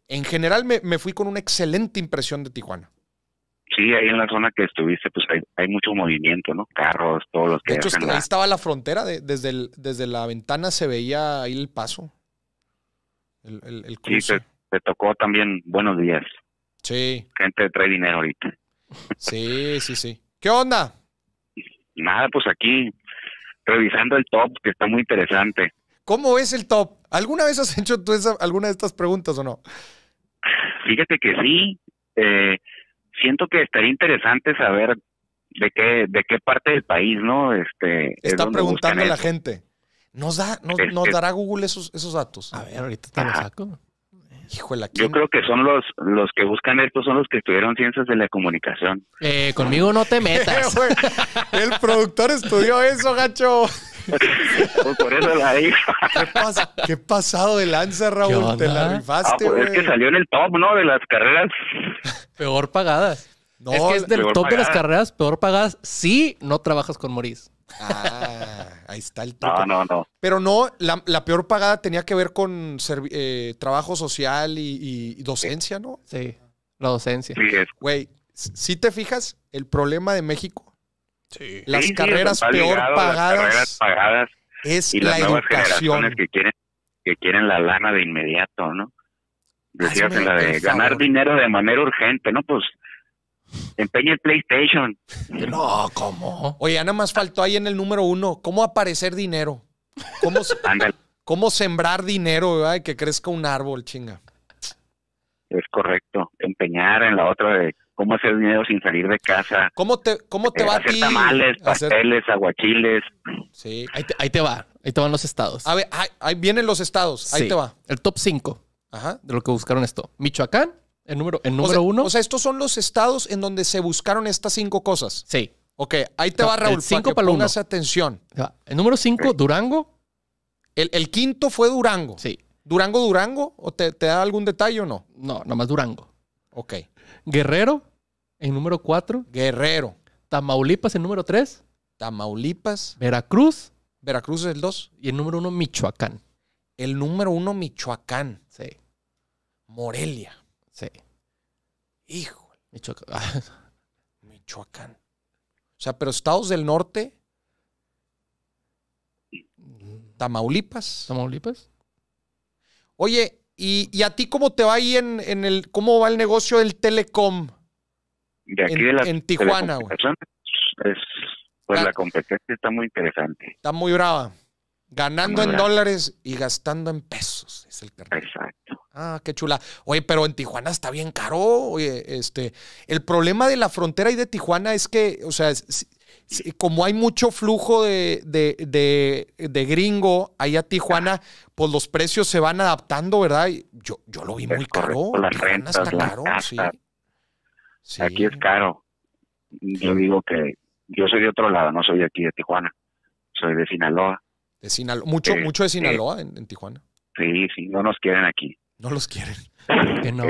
En general me fui con una excelente impresión de Tijuana. Sí, ahí en la zona que estuviste, pues hay mucho movimiento, ¿no? Carros, todos los que... De hecho, ahí estaba la frontera. Desde la ventana se veía ahí el paso. El cruce. Sí, te tocó también Buenos Días. Sí. Gente trae dinero ahorita. Sí, sí, sí. ¿Qué onda? Nada, pues aquí, revisando el top, que está muy interesante. ¿Cómo es el top? ¿Alguna vez has hecho tú alguna de estas preguntas o no? Fíjate que sí. Siento que estaría interesante saber de qué parte del país, ¿no? Está es preguntando a la gente. ¿Nos dará Google esos datos? A ver, ahorita te lo saco. Híjole, yo creo que son los que buscan esto, son los que estudiaron ciencias de la comunicación. Conmigo no te metas. El productor estudió eso, gacho. Pues por eso la digo. ¿Qué pasado de lanza, Raúl? Te la rifaste, güey. Pues es que salió en el top, ¿no? De las carreras peor pagadas. No, es que es del top de las carreras peor pagadas si no trabajas con Maurice. Ah, ahí está el truco. No. Pero no, la peor pagada tenía que ver con trabajo social y docencia, ¿no? Sí, la docencia. Güey, sí, si te fijas, el problema de México, sí. Las carreras peor pagadas es y la educación. Que quieren la lana de inmediato, ¿no? Decías en la de ganar dinero de manera urgente, ¿no? Pues... empeña el PlayStation. No, ¿cómo? Oye, nada más faltó ahí en el número 1. ¿Cómo aparecer dinero? ¿Cómo sembrar dinero, ¿verdad? Que crezca un árbol, chinga. Es correcto. Empeñar en la otra de cómo hacer dinero sin salir de casa. ¿Cómo te va hacer a ti? Tamales, pasteles, aguachiles. Sí. Ahí te van los estados. A ver, ahí vienen los estados. Ahí sí. Te va. El top 5 de lo que buscaron esto. Michoacán. El número uno. O sea, estos son los estados en donde se buscaron estas 5 cosas. Sí. Ok, ahí te va, Raúl, para que pongas atención. El número 5, Durango. El quinto fue Durango. Sí. ¿Durango? ¿O te da algún detalle o no? No, nomás Durango. Ok. Guerrero, el número 4. Guerrero. Tamaulipas, el número 3. Tamaulipas. Veracruz. Veracruz es el 2. Y el número 1, Michoacán. El número 1, Michoacán. Sí. Morelia. Sí. Hijo. Michoacán. O sea, pero estados del norte. Tamaulipas. Oye, ¿y a ti cómo te va ahí cómo va el negocio del telecom? De aquí en Tijuana, güey. Pues la competencia está muy interesante. Está muy brava. Ganando en dólares y gastando en pesos. Es el carnet. Exacto. Ah, qué chula. Oye, pero en Tijuana está bien caro. Oye, el problema de la frontera y de Tijuana es que, o sea, como hay mucho flujo de gringo ahí a Tijuana, pues los precios se van adaptando, ¿verdad? Yo lo vi muy caro. Las rentas, está caro, sí. Sí. Aquí es caro. Yo digo que yo soy de otro lado, no soy de aquí de Tijuana. Soy de Sinaloa. De Sinaloa. Mucho de Sinaloa en Tijuana. Sí, no nos quieren aquí. No los quieren. ¿Por qué no?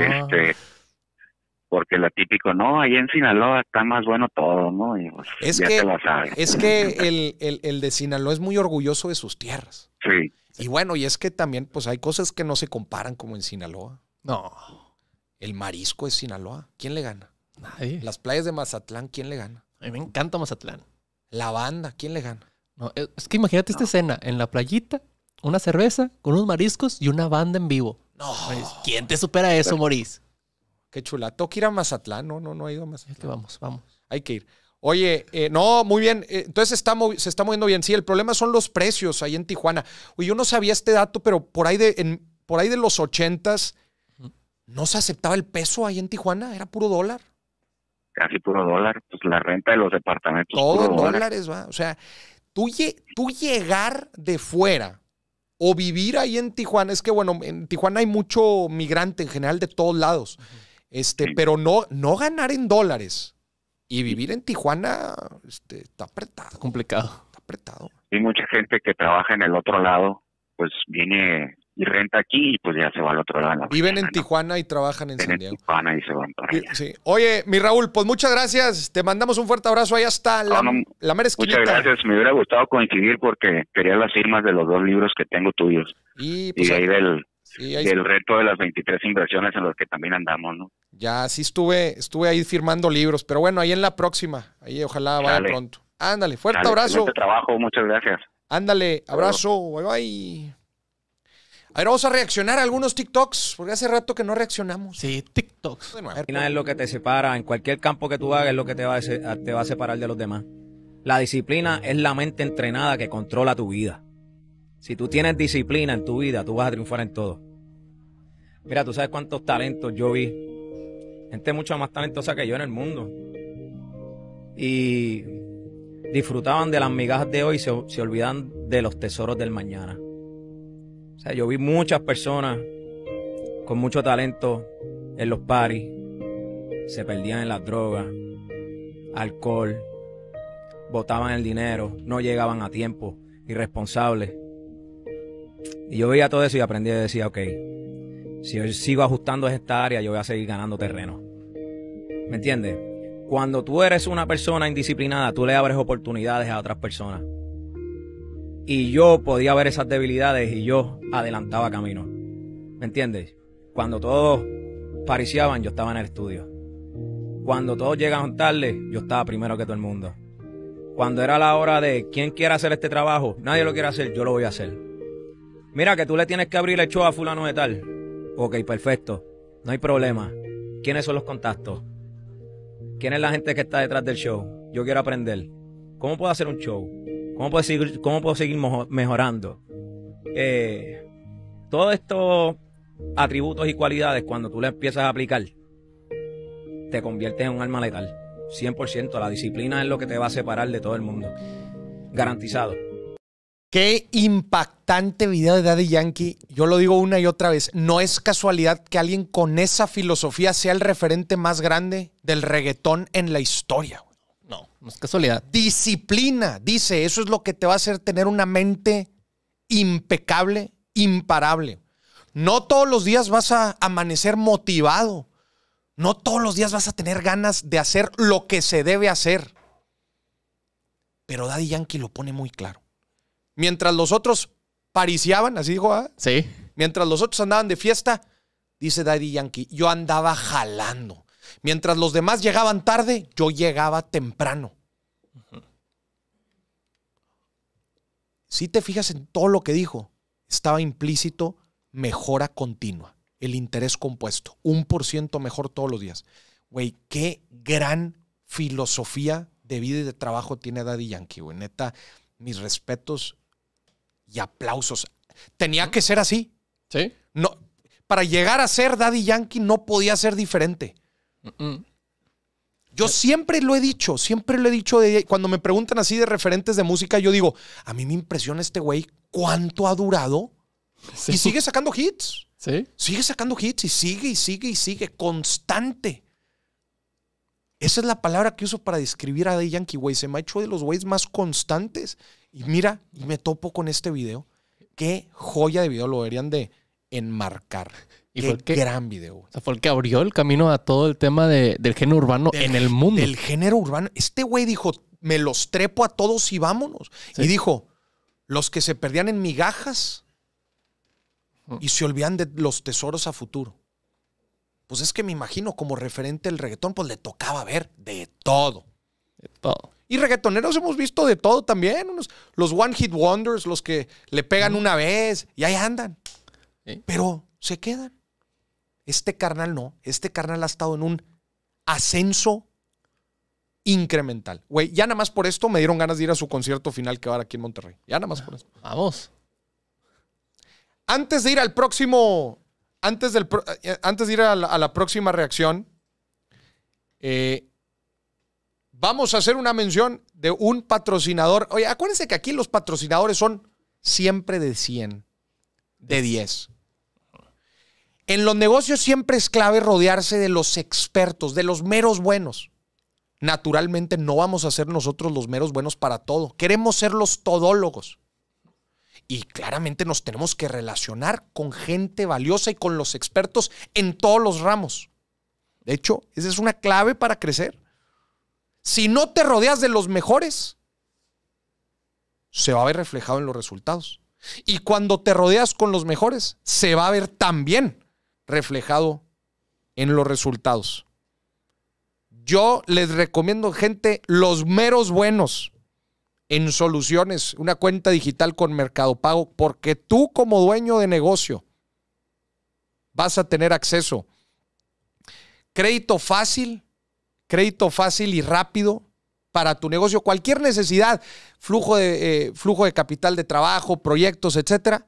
Porque lo típico, no, ahí en Sinaloa está más bueno todo, ¿no? Y pues, ya te lo sabes. Es que el de Sinaloa es muy orgulloso de sus tierras. Sí. Y bueno, y es que también pues hay cosas que no se comparan como en Sinaloa. No. El marisco de Sinaloa, ¿quién le gana? Nadie. Las playas de Mazatlán, ¿quién le gana? A mí me encanta Mazatlán. La banda, ¿quién le gana? No, es que imagínate esta escena, en la playita, una cerveza con unos mariscos y una banda en vivo. No, ¿quién te supera eso, Maurice? Qué chula. Tengo que ir a Mazatlán. No he ido a Mazatlán. Es que vamos. Hay que ir. Oye, no, muy bien. Entonces se está moviendo bien. Sí, el problema son los precios ahí en Tijuana. Oye, yo no sabía este dato, pero por ahí de los 80s, ¿no se aceptaba el peso ahí en Tijuana? ¿Era puro dólar? Casi puro dólar. Pues la renta de los departamentos. Todo en dólares, va. O sea... Tú llegar de fuera o vivir ahí en Tijuana, es que bueno, en Tijuana hay mucho migrante en general de todos lados, pero no ganar en dólares y vivir en Tijuana está apretado. Está complicado. Está apretado. Hay mucha gente que trabaja en el otro lado, pues viene y renta aquí y pues ya se va al otro lado. Viven en Tijuana y trabajan en San Diego. En Tijuana y se van para allá. Sí. Oye, mi Raúl, pues muchas gracias. Te mandamos un fuerte abrazo. Ahí está la mera esquinita. Muchas gracias. Me hubiera gustado coincidir porque quería las firmas de los 2 libros que tengo tuyos. Y, pues, y ahí del reto de las 23 inversiones en los que también andamos, ¿no? Ya, sí estuve ahí firmando libros. Pero bueno, ahí en la próxima. Ahí ojalá vaya pronto. Ándale, fuerte abrazo. Excelente trabajo. Muchas gracias. Ándale, abrazo. Bye, bye. A ver, vamos a reaccionar a algunos TikToks, porque hace rato que no reaccionamos. Sí, TikToks. Disciplina es lo que te separa, en cualquier campo que tú hagas es lo que te va a separar de los demás. La disciplina es la mente entrenada que controla tu vida. Si tú tienes disciplina en tu vida, tú vas a triunfar en todo. Mira, tú sabes cuántos talentos yo vi. Gente mucho más talentosa que yo en el mundo. Y disfrutaban de las migajas de hoy y se olvidan de los tesoros del mañana. O sea, yo vi muchas personas con mucho talento en los parties. Se perdían en las drogas, alcohol, botaban el dinero, no llegaban a tiempo, irresponsables. Y yo veía todo eso y aprendí a decir, ok, si yo sigo ajustando esta área, yo voy a seguir ganando terreno. ¿Me entiendes? Cuando tú eres una persona indisciplinada, tú le abres oportunidades a otras personas. Y yo podía ver esas debilidades y yo adelantaba camino. ¿Me entiendes? Cuando todos pariciaban, yo estaba en el estudio. Cuando todos llegaban tarde, yo estaba primero que todo el mundo. Cuando era la hora de quién quiere hacer este trabajo, nadie lo quiere hacer, yo lo voy a hacer. Mira que tú le tienes que abrir el show a fulano de tal. Ok, perfecto. No hay problema. ¿Quiénes son los contactos? ¿Quién es la gente que está detrás del show? Yo quiero aprender. ¿Cómo puedo hacer un show? ¿Cómo puedo seguir mejorando? Todos estos atributos y cualidades, cuando tú le empiezas a aplicar, te conviertes en un arma letal. 100%. La disciplina es lo que te va a separar de todo el mundo. Garantizado. Qué impactante video de Daddy Yankee. Yo lo digo una y otra vez. No es casualidad que alguien con esa filosofía sea el referente más grande del reggaetón en la historia. No, no es casualidad. Disciplina, dice. Eso es lo que te va a hacer tener una mente impecable, imparable. No todos los días vas a amanecer motivado. No todos los días vas a tener ganas de hacer lo que se debe hacer. Pero Daddy Yankee lo pone muy claro. Mientras los otros pariciaban, así dijo, ¿ah? Sí. Mientras los otros andaban de fiesta, dice Daddy Yankee, yo andaba jalando. Mientras los demás llegaban tarde, yo llegaba temprano. Uh-huh. Si te fijas en todo lo que dijo, estaba implícito mejora continua, el interés compuesto, 1% mejor todos los días. Güey, qué gran filosofía de vida y de trabajo tiene Daddy Yankee, güey. Neta, mis respetos. Y aplausos. Tenía que ser así. Sí. No, para llegar a ser Daddy Yankee no podía ser diferente. Yo siempre lo he dicho. Cuando me preguntan así de referentes de música, yo digo, a mí me impresiona este güey cuánto ha durado. Sí. Y sigue sacando hits. Sí. Sigue sacando hits y sigue. Constante. Esa es la palabra que uso para describir a Daddy Yankee, güey. Se me ha hecho de los güeyes más constantes. Y mira, y me topo con este video. Qué joya de video. Lo deberían de enmarcar. Y qué gran video. Güey. O sea, fue el que abrió el camino a todo el tema del género urbano en el mundo. Del género urbano. Este güey dijo, me los trepo a todos y vámonos. Sí. Y dijo, los que se perdían en migajas y se olvidan de los tesoros a futuro. Pues es que me imagino como referente del reggaetón, pues le tocaba ver de todo. De todo. Y reggaetoneros hemos visto de todo también. Los one hit wonders, los que le pegan una vez y ahí andan. ¿Sí? Pero se quedan. Este carnal no. Este carnal ha estado en un ascenso incremental. Güey, ya nada más por esto me dieron ganas de ir a su concierto final que va a dar aquí en Monterrey. Ya nada más por eso. Vamos. Antes de ir al próximo... Antes de ir a la próxima reacción, vamos a hacer una mención de un patrocinador. Oye, acuérdense que aquí los patrocinadores son siempre de 100, de 10. En los negocios siempre es clave rodearse de los expertos, de los meros buenos. Naturalmente no vamos a ser nosotros los meros buenos para todo. Queremos ser los todólogos. Y claramente nos tenemos que relacionar con gente valiosa y con los expertos en todos los ramos. De hecho, esa es una clave para crecer. Si no te rodeas de los mejores, se va a ver reflejado en los resultados. Y cuando te rodeas con los mejores, se va a ver también reflejado en los resultados. Yo les recomiendo, gente, los meros buenos. En Soluciones, una cuenta digital con Mercado Pago, porque tú como dueño de negocio vas a tener acceso. Crédito fácil y rápido para tu negocio. Cualquier necesidad, flujo de capital de trabajo, proyectos, etcétera,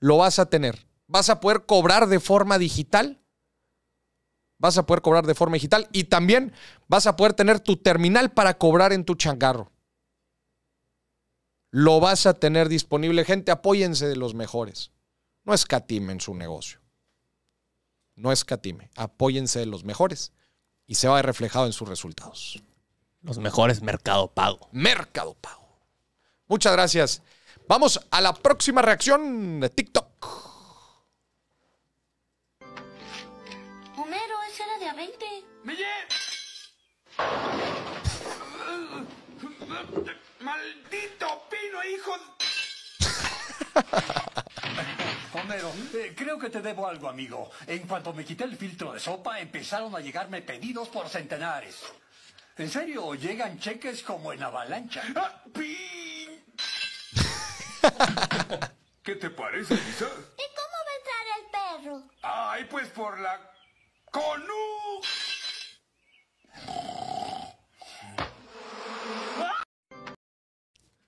lo vas a tener. Vas a poder cobrar de forma digital. Vas a poder cobrar de forma digital y también vas a poder tener tu terminal para cobrar en tu changarro. Lo vas a tener disponible. Gente, apóyense de los mejores. No escatimen su negocio. No escatime. Apóyense de los mejores y se va a ver reflejado en sus resultados. Los mejores, Mercado Pago. Mercado Pago. Muchas gracias. Vamos a la próxima reacción de TikTok. Homero, esa era de a 20. ¡Maldito pino, hijo! Homero, creo que te debo algo, amigo. En cuanto me quité el filtro de sopa, empezaron a llegarme pedidos por centenares. En serio, llegan cheques como en avalancha. ¡Ah, pin! ¿Qué te parece, Lisa? ¿Y cómo va a entrar el perro? Ay, pues por la... ¡Conú!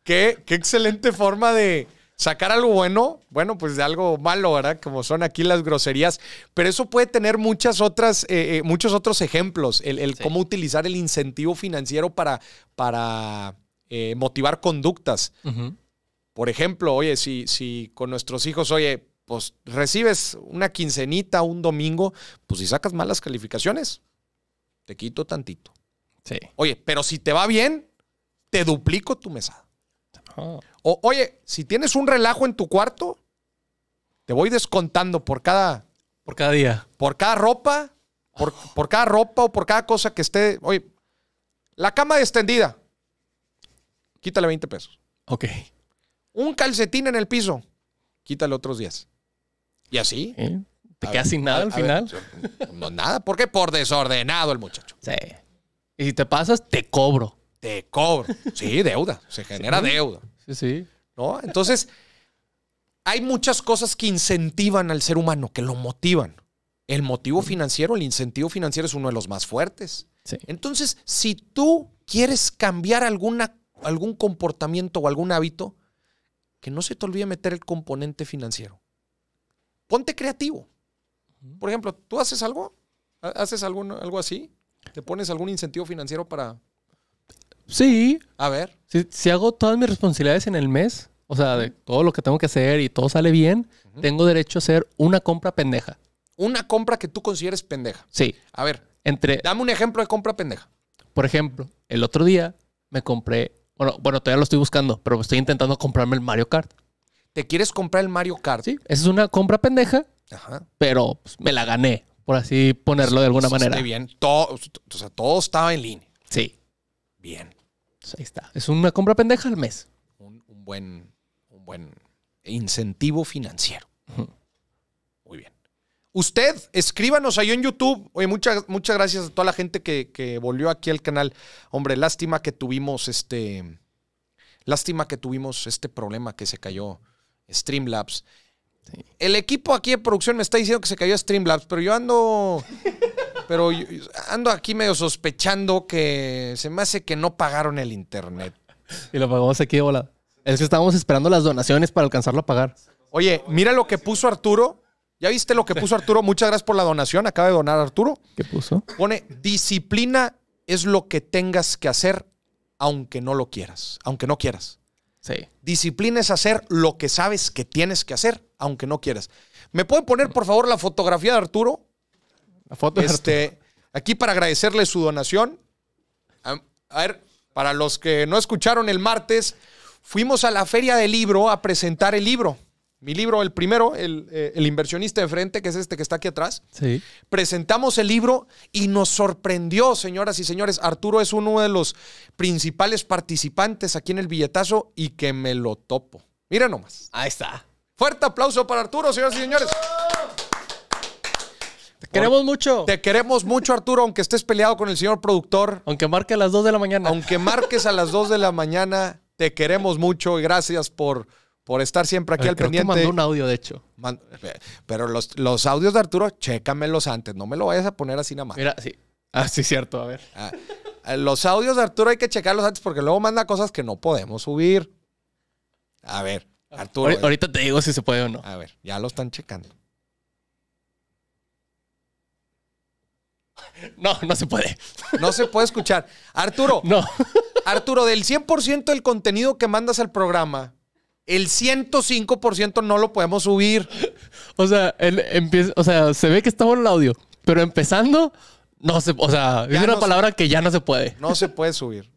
Qué excelente forma de sacar algo bueno, pues de algo malo, ¿verdad? Como son aquí las groserías. Pero eso puede tener muchas otras, muchos otros ejemplos, el cómo utilizar el incentivo financiero para motivar conductas. Por ejemplo, oye, si con nuestros hijos, oye, pues recibes una quincenita un domingo, pues si sacas malas calificaciones, te quito tantito. Sí. Oye, pero si te va bien, te duplico tu mesada. O, oye, si tienes un relajo en tu cuarto, te voy descontando por cada día. Por cada ropa, por cada ropa o por cada cosa que esté. Oye, la cama extendida, quítale 20 pesos. Ok. Un calcetín en el piso, quítale otros 10. Y así. ¿Eh? ¿Te quedas sin nada al final? Ver, no, nada. ¿Por qué? Por desordenado el muchacho. Sí. Y si te pasas, te cobro. Te cobro. Sí, deuda. Se genera deuda. Sí, sí. ¿No? Entonces, hay muchas cosas que incentivan al ser humano, que lo motivan. El motivo financiero, el incentivo financiero es uno de los más fuertes. Sí. Entonces, si tú quieres cambiar algún comportamiento o algún hábito, que no se te olvide meter el componente financiero. Ponte creativo. Por ejemplo, ¿tú haces algo? ¿Haces algo así? ¿Te pones algún incentivo financiero para...? Sí. A ver. Si hago todas mis responsabilidades en el mes, o sea, de todo lo que tengo que hacer y todo sale bien, tengo derecho a hacer una compra pendeja. Una compra que tú consideres pendeja. Sí. A ver, dame un ejemplo de compra pendeja. Por ejemplo, el otro día me compré... Bueno, todavía lo estoy buscando, pero estoy intentando comprarme el Mario Kart. ¿Te quieres comprar el Mario Kart? Sí. Esa es una compra pendeja, pero pues, me la gané, por así ponerlo de alguna manera. Muy bien. Todo estaba en línea. Sí. Bien. Ahí está. Es una compra pendeja al mes. Un buen incentivo financiero. Muy bien. Usted, escríbanos ahí en YouTube. Oye, muchas gracias a toda la gente que volvió aquí al canal. Hombre, lástima que tuvimos este problema que se cayó Streamlabs. Sí. El equipo aquí de producción me está diciendo que se cayó Streamlabs, pero yo ando... Pero yo ando aquí medio sospechando que se me hace que no pagaron el internet. Y lo pagamos aquí de volada. Es que estábamos esperando las donaciones para alcanzarlo a pagar. Oye, mira lo que puso Arturo. ¿Ya viste lo que puso Arturo? Muchas gracias por la donación. Acaba de donar Arturo. ¿Qué puso? Pone, disciplina es lo que tengas que hacer aunque no lo quieras. Aunque no quieras. Sí. Disciplina es hacer lo que sabes que tienes que hacer aunque no quieras. ¿Me pueden poner, por favor, la fotografía de Arturo? La foto aquí para agradecerle su donación. A ver, para los que no escucharon el martes, fuimos a la Feria del Libro a presentar el libro. Mi libro, el primero, el inversionista de frente, que es este que está aquí atrás. Sí. Presentamos el libro y nos sorprendió, señoras y señores. Arturo es uno de los principales participantes aquí en el billetazo y que me lo topo. Mira nomás. Ahí está. Fuerte aplauso para Arturo, señoras y señores. Te queremos mucho. Te queremos mucho, Arturo, aunque estés peleado con el señor productor. Aunque marque a las 2 de la mañana. Aunque marques a las 2 de la mañana, te queremos mucho y gracias por, por estar siempre aquí al pendiente. Creo que mandó un audio, de hecho. Pero los audios de Arturo, chécamelos antes. No me lo vayas a poner así nada más. Mira, sí. Ah, sí, cierto. A ver. Los audios de Arturo hay que checarlos antes porque luego manda cosas que no podemos subir. A ver, Arturo. Ahorita te digo si se puede o no. A ver, ya lo están checando. No, no se puede. No se puede escuchar. Arturo. No. Arturo, del 100% del contenido que mandas al programa, el 105% no lo podemos subir. O sea, se ve que está bueno el audio, pero empezando, no se... O sea, es una palabra que ya no se puede. No se puede subir.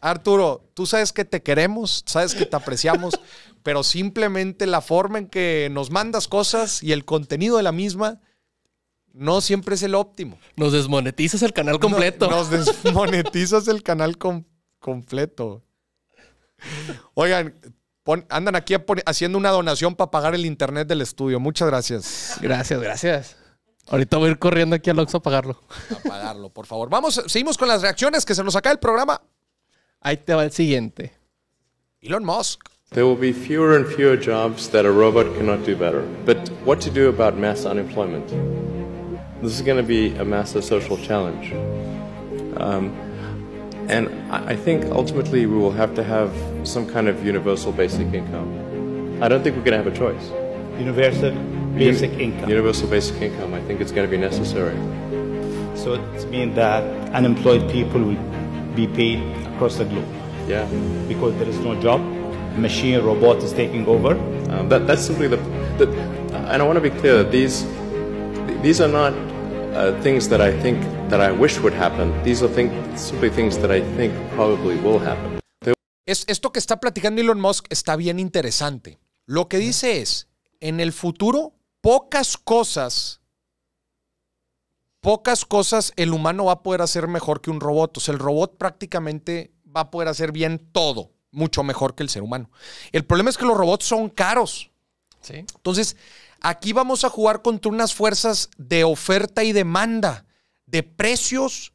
Arturo, tú sabes que te queremos, sabes que te apreciamos, pero simplemente la forma en que nos mandas cosas y el contenido de la misma... No siempre es el óptimo. Nos desmonetizas el canal completo. Nos desmonetizas el canal completo. Oigan, andan aquí haciendo una donación para pagar el internet del estudio. Muchas gracias. Gracias, gracias. Ahorita voy a ir corriendo aquí al Oxxo a pagarlo. A pagarlo, por favor. Vamos, seguimos con las reacciones que se nos acaba el programa. Ahí te va el siguiente. Elon Musk. There will be fewer and fewer jobs that a robot cannot do better. But what to do about mass unemployment? This is going to be a massive social challenge. And I think ultimately we will have to have some kind of universal basic income. I don't think we're going to have a choice. Universal basic income. Universal basic income. I think it's going to be necessary. So it means that unemployed people will be paid across the globe. Yeah. Because there is no job. Machine, robot is taking over. That's simply and I want to be clear that these are not things that I think that I wish would happen. These are simply things that I think probably will happen. Esto que está platicando Elon Musk está bien interesante. Lo que dice es, en el futuro, pocas cosas el humano va a poder hacer mejor que un robot. O sea, el robot prácticamente va a poder hacer bien todo, mucho mejor que el ser humano. El problema es que los robots son caros. ¿Sí? Entonces... Aquí vamos a jugar contra unas fuerzas de oferta y demanda, de precios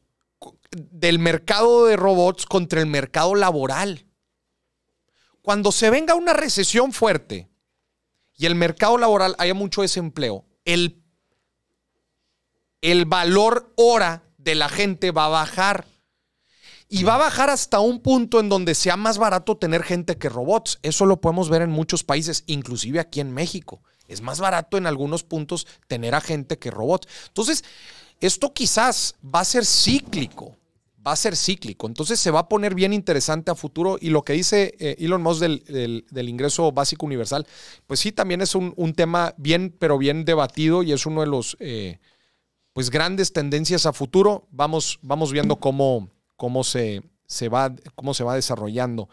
del mercado de robots contra el mercado laboral. Cuando se venga una recesión fuerte y el mercado laboral haya mucho desempleo, el valor hora de la gente va a bajar. Y va a bajar hasta un punto en donde sea más barato tener gente que robots. Eso lo podemos ver en muchos países, inclusive aquí en México. Es más barato en algunos puntos tener a gente que robots. Entonces, esto quizás va a ser cíclico. Va a ser cíclico. Entonces, se va a poner bien interesante a futuro. Y lo que dice Elon Musk del ingreso básico universal, pues sí, también es un tema bien, pero bien debatido y es uno de los grandes tendencias a futuro. Vamos viendo cómo se va desarrollando.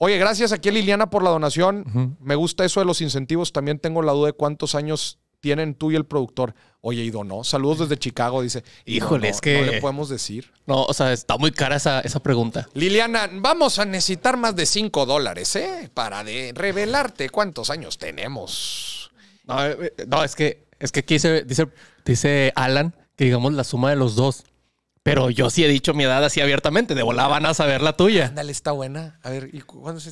Oye, gracias aquí a Liliana por la donación. Me gusta eso de los incentivos. También tengo la duda de cuántos años tienen tú y el productor. Oye, y donó. Saludos desde Chicago, dice. Híjole, no, es que... No le podemos decir. No, o sea, está muy cara esa pregunta. Liliana, vamos a necesitar más de $5, ¿eh? Para revelarte cuántos años tenemos. No, es que aquí dice Alan que digamos la suma de los dos. Pero yo sí he dicho mi edad así abiertamente. De volada van a saber la tuya. Ándale, está buena. A ver, ¿y cuántos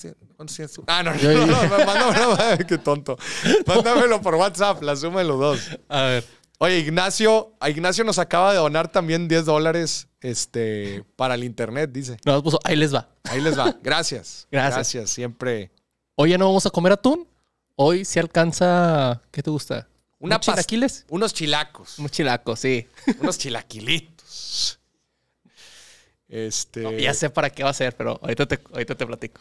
tienes tú? Ah, no. Mándamelo. Qué tonto. Mándamelo por WhatsApp, la suma de los dos. A ver. Oye, Ignacio nos acaba de donar también $10 para el internet, dice. Nos puso, ahí les va. Ahí les va. Gracias. Gracias, siempre. Hoy ya no vamos a comer atún. Hoy sí alcanza, ¿qué te gusta? ¿Unos chilaquiles? Unos chilacos. Unos chilacos, sí. Unos chilaquilitos. No, ya sé para qué va a ser, pero ahorita te platico.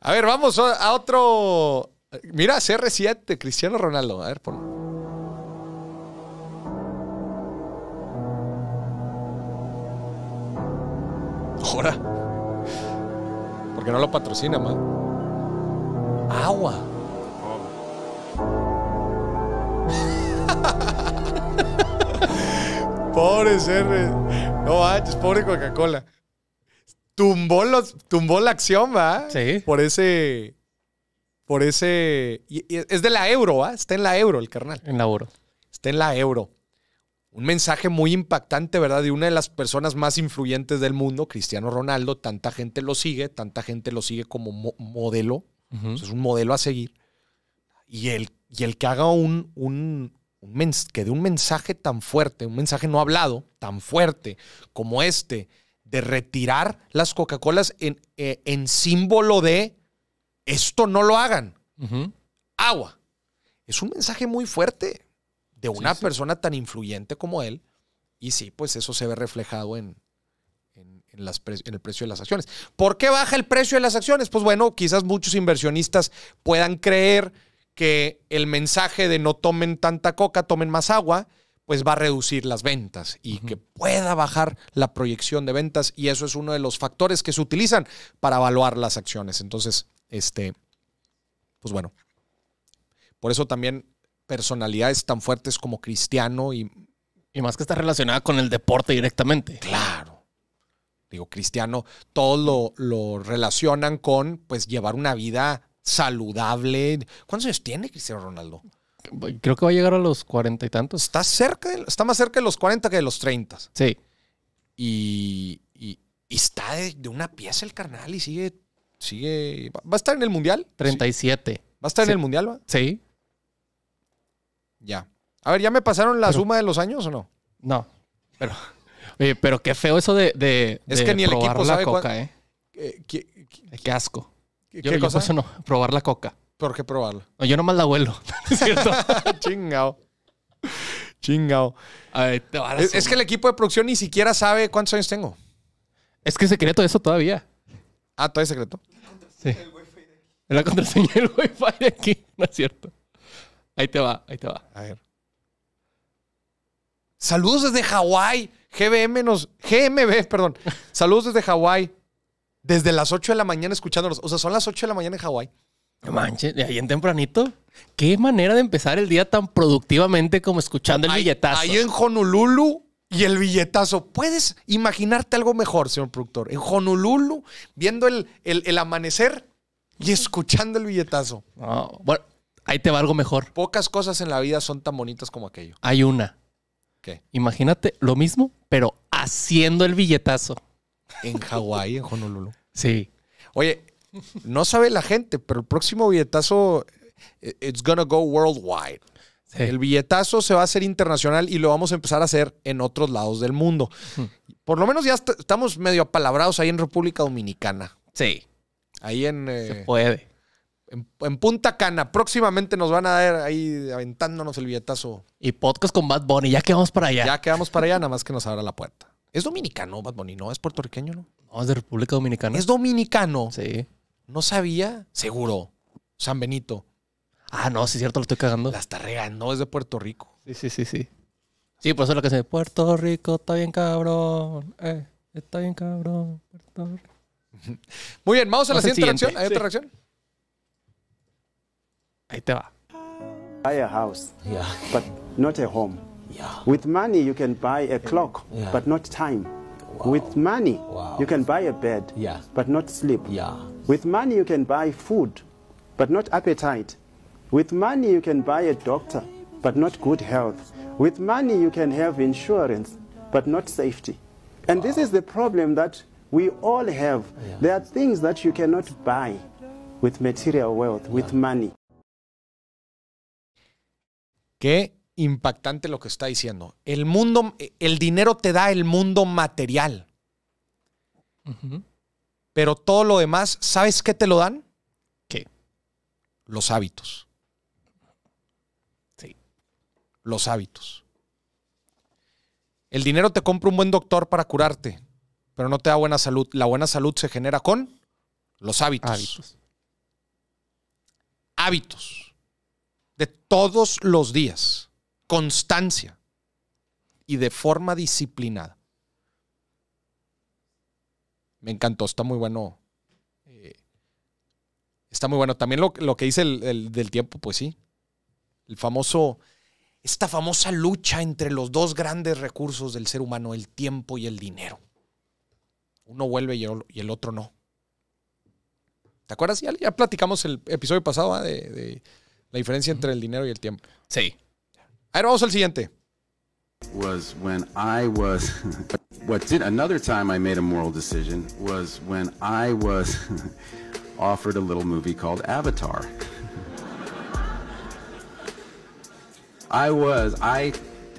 A ver, vamos a otro. Mira, CR7, Cristiano Ronaldo. A ver, ponlo. Ahora. Porque no lo patrocina, man. Agua. Pobre CR. No manches, pobre Coca-Cola. Tumbó la acción, ¿va? Sí. Por ese... Y es de la euro, ¿va? Está en la euro el carnal. En la euro. Está en la euro. Un mensaje muy impactante, ¿verdad? De una de las personas más influyentes del mundo, Cristiano Ronaldo. Tanta gente lo sigue, como modelo. Uh-huh. Es un modelo a seguir. Y el que haga que dé un mensaje tan fuerte, un mensaje no hablado, tan fuerte como este, de retirar las Coca-Colas en símbolo de esto no lo hagan. Uh-huh. Agua. Es un mensaje muy fuerte de una persona tan influyente como él. Y sí, pues eso se ve reflejado en el precio de las acciones. ¿Por qué baja el precio de las acciones? Pues bueno, quizás muchos inversionistas puedan creer que el mensaje de no tomen tanta coca, tomen más agua, pues va a reducir las ventas y que pueda bajar la proyección de ventas. Y eso es uno de los factores que se utilizan para evaluar las acciones. Entonces, pues bueno, por eso también personalidades tan fuertes como Cristiano y más que está relacionada con el deporte directamente. Claro. Digo, Cristiano, todos lo relacionan con pues llevar una vida saludable. ¿Cuántos años tiene Cristiano Ronaldo? Creo que va a llegar a los 40 y tantos. Está más cerca de los 40 que de los 30. Sí. Y está de una pieza el carnal y sigue. ¿Va a estar en el Mundial? 37. ¿Va a estar en el Mundial? ¿Va? Sí. Ya. A ver, ¿ya me pasaron la suma de los años o no? No. Pero, oye, pero qué feo eso de que ni el probar equipo la sabe coca, ¿eh? Qué asco. ¿Qué cosa? Yo no, probar la coca. ¿Por qué probarla? No, yo nomás la huelo. ¿Es cierto? Chingao. Chingao. A ver, es que el equipo de producción ni siquiera sabe cuántos años tengo. Es que es secreto eso todavía. Ah, ¿todavía es secreto? Sí. La contraseña del Wi-Fi de aquí. No es cierto. Ahí te va. A ver. Saludos desde Hawái. GMB. Saludos desde Hawái. Desde las 8 de la mañana escuchándonos. O sea, son las 8 de la mañana en Hawái. No manches, de ahí en tempranito. Qué manera de empezar el día tan productivamente como escuchando el billetazo. Ahí en Honolulu y el billetazo. ¿Puedes imaginarte algo mejor, señor productor? En Honolulu, viendo el amanecer y escuchando el billetazo. No, bueno. Ahí te va algo mejor. Pocas cosas en la vida son tan bonitas como aquello. Hay una. ¿Qué? Imagínate lo mismo, pero haciendo el billetazo. En Hawái, en Honolulu. Sí. Oye, no sabe la gente, pero el próximo billetazo, it's gonna go worldwide. Sí. El billetazo se va a hacer internacional y lo vamos a empezar a hacer en otros lados del mundo. Por lo menos ya estamos medio apalabrados ahí en República Dominicana. Sí. Ahí en... se puede. En Punta Cana, próximamente nos van a dar ahí aventándonos el billetazo. Y podcast con Bad Bunny, ya que vamos para allá. Ya que vamos para allá, nada más que nos abra la puerta. ¿Es dominicano Bad Bunny? No, es puertorriqueño, ¿no? No, es de República Dominicana. ¿Es dominicano? Sí. ¿No sabía? Seguro. San Benito. Ah, no, sí es cierto, lo estoy cagando. La está regando, es de Puerto Rico. Sí. Sí, por eso es lo que se dice. Puerto Rico, está bien cabrón. Está bien cabrón. Puerto Rico. Muy bien, vamos a la siguiente reacción. ¿Hay otra reacción? Ahí te va. Buy a house, but not a home. Yeah. With money you can buy a clock, but not time. Wow. With money you can buy a bed, but not sleep. Yeah. With money you can buy food, but not appetite. With money you can buy a doctor, but not good health. With money you can have insurance, but not safety. And this is the problem that we all have. Yeah. There are things that you cannot buy with material wealth, with money. Qué impactante lo que está diciendo. El mundo, el dinero te da el mundo material. Uh-huh. Pero todo lo demás, ¿sabes qué te lo dan? ¿Qué? Los hábitos. Sí. Los hábitos. El dinero te compra un buen doctor para curarte, pero no te da buena salud. La buena salud se genera con los hábitos. Hábitos. De todos los días, constancia y de forma disciplinada. Me encantó, está muy bueno. Está muy bueno. También lo que dice el del tiempo, pues sí. Esta famosa lucha entre los dos grandes recursos del ser humano, el tiempo y el dinero. Uno vuelve y el otro no. ¿Te acuerdas? Ya platicamos el episodio pasado, ¿eh? La diferencia entre el dinero y el tiempo. Sí. A ver, vamos al siguiente. was when I was another time I made a moral decision was when I was offered a little movie called Avatar.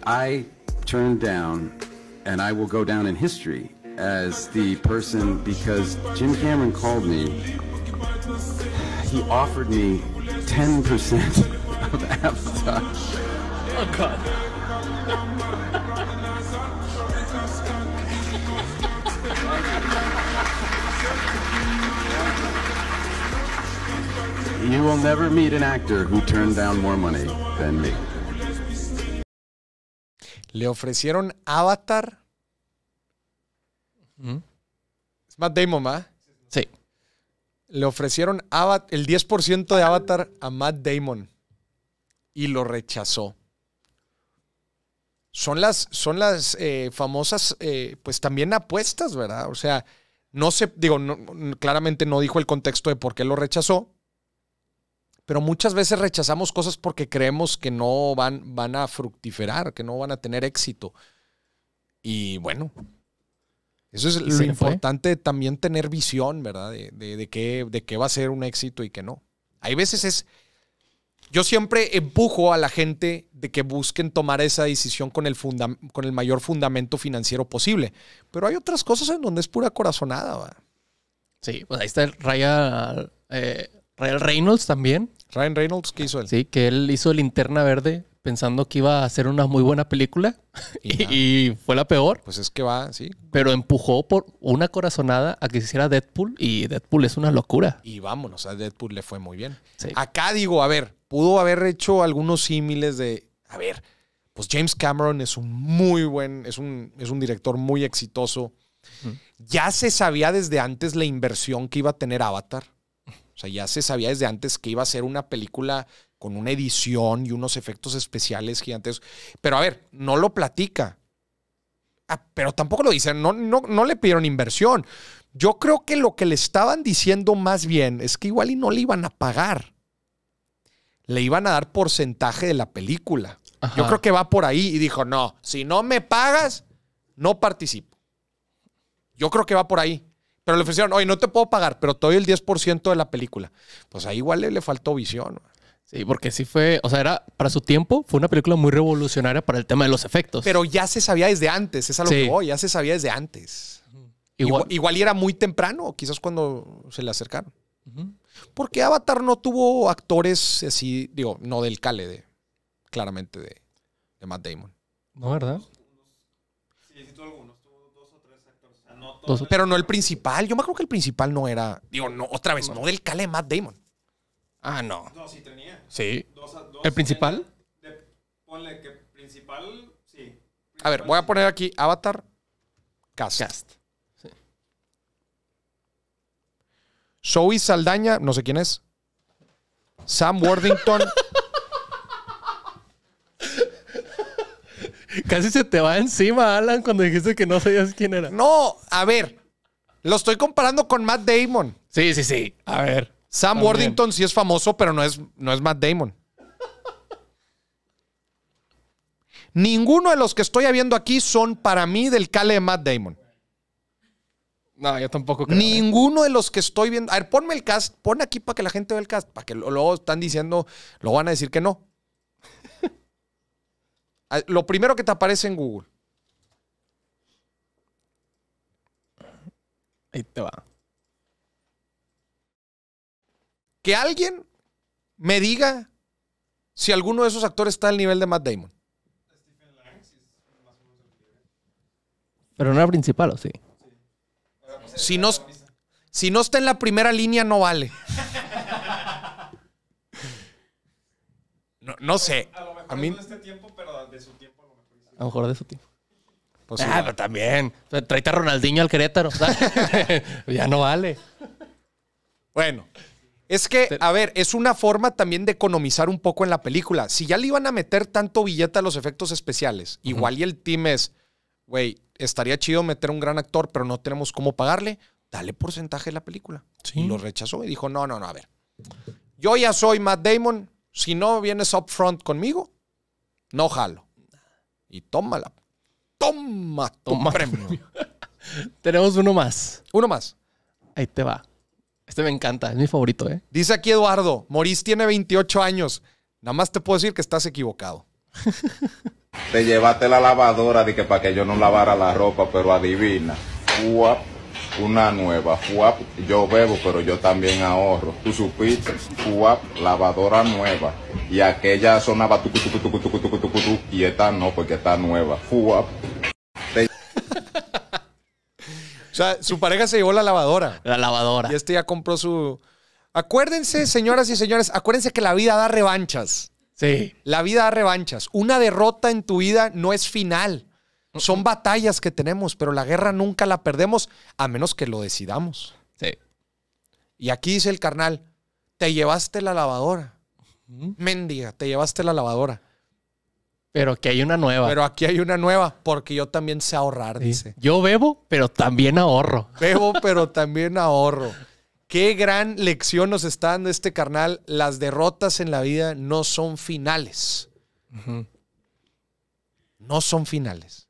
I turned down, and I will go down in history as the person, because Jim Cameron called me. He offered me 10% of Avatar. Oh God. You will never meet an actor who turned down more money than me. Le ofrecieron Avatar. Es Matt Damon, ¿ah? Sí. Le ofrecieron el 10% de Avatar a Matt Damon y lo rechazó. Son las famosas, pues también apuestas, ¿verdad? O sea, no sé, digo, claramente no dijo el contexto de por qué lo rechazó, pero muchas veces rechazamos cosas porque creemos que no van a fructiferar, que no van a tener éxito. Y bueno, eso es lo importante, también tener visión, ¿verdad? De qué va a ser un éxito y qué no. Hay veces yo siempre empujo a la gente de que busquen tomar esa decisión con el mayor fundamento financiero posible. Pero hay otras cosas en donde es pura corazonada, ¿verdad? Sí, pues ahí está el Ryan Reynolds también. Ryan Reynolds, ¿qué hizo él? Sí, que él hizo Linterna Verde pensando que iba a hacer una muy buena película y fue la peor. Pues es que va, sí. Pero empujó por una corazonada a que se hiciera Deadpool, y Deadpool es una locura. Y vámonos, a Deadpool le fue muy bien. Sí. Acá digo, a ver, pudo haber hecho algunos símiles de, a ver, pues James Cameron es un muy buen, es un director muy exitoso. Ya se sabía desde antes la inversión que iba a tener Avatar. O sea, ya se sabía desde antes que iba a ser una película con una edición y unos efectos especiales gigantescos. Pero a ver, no lo platica. Ah, pero tampoco lo dicen, no le pidieron inversión. Yo creo que lo que le estaban diciendo más bien es que igual y no le iban a pagar. Le iban a dar porcentaje de la película. Ajá. Yo creo que va por ahí, y dijo, no, si no me pagas, no participo. Yo creo que va por ahí. Pero le ofrecieron, oye, no te puedo pagar, pero te doy el 10% de la película. Pues ahí igual le faltó visión. Sí, porque sí fue, o sea, era, para su tiempo, fue una película muy revolucionaria para el tema de los efectos. Pero ya se sabía desde antes, es a lo que voy, ya se sabía desde antes. Igual y era muy temprano, quizás cuando se le acercaron. Porque Avatar no tuvo actores así, digo, no del cale, claramente de Matt Damon. No, ¿verdad? Sí, sí tuvo algunos. Pero no el principal. Yo me acuerdo que el principal no era... Digo, no, otra vez, no del cale de Matt Damon. Ah, no. No, sí tenía. Sí. ¿El principal? Ponle que principal, sí. A ver, voy a poner aquí Avatar Cast. Sí. Zoe Saldaña, no sé quién es. Sam Worthington. Casi se te va encima, Alan, cuando dijiste que no sabías quién era. No, a ver. Lo estoy comparando con Matt Damon. Sí, sí, sí. A ver. Sam también. Worthington sí es famoso, pero no es Matt Damon. Ninguno de los que estoy viendo aquí son para mí del cale de Matt Damon. No, yo tampoco creo. Ninguno de los que estoy viendo... A ver, ponme el cast. Pon aquí para que la gente vea el cast. Para que luego están diciendo... Lo van a decir que no. Lo primero que te aparece en Google. Ahí te va. Que alguien me diga si alguno de esos actores está al nivel de Matt Damon. Pero no era principal, ¿o sí? Si no está en la primera línea, no vale. No sé. A mí... de este tiempo, pero de su tiempo. A lo mejor de su tiempo. Pues sí, pero también. Traita a Ronaldinho al Querétaro. Ya no vale. Bueno, es que, a ver, es una forma también de economizar un poco en la película. Si ya le iban a meter tanto billete a los efectos especiales, igual y el team es, güey, estaría chido meter un gran actor, pero no tenemos cómo pagarle, dale porcentaje de la película. Sí. Y lo rechazó y dijo, no, a ver. Yo ya soy Matt Damon, si no vienes up front conmigo, no jalo. Y tómala. Toma premio. Tenemos uno más. Uno más. Ahí te va. Este me encanta, es mi favorito, ¿eh? Dice aquí Eduardo, Maurice tiene 28 años. Nada más te puedo decir que estás equivocado. Te llevaste la lavadora de que para que yo no lavara la ropa, pero adivina. Uap, una nueva. Uap, yo bebo, pero yo también ahorro. Tú supiste. Uap, lavadora nueva. Y aquella sonaba tucu, tucu, tucu, tucu, tucu, tucu, tucu, y esta no, porque está nueva. Uap. O sea, su pareja se llevó la lavadora. La lavadora. Y este ya compró su... Acuérdense, señoras y señores, acuérdense que la vida da revanchas. Sí. La vida da revanchas. Una derrota en tu vida no es final. Son batallas que tenemos, pero la guerra nunca la perdemos a menos que lo decidamos. Sí. Y aquí dice el carnal, te llevaste la lavadora. Mendiga, te llevaste la lavadora. Pero aquí hay una nueva. Pero aquí hay una nueva, porque yo también sé ahorrar, sí. Dice. Yo bebo, pero también ahorro. Bebo, pero también ahorro. Qué gran lección nos está dando este carnal. Las derrotas en la vida no son finales. No son finales.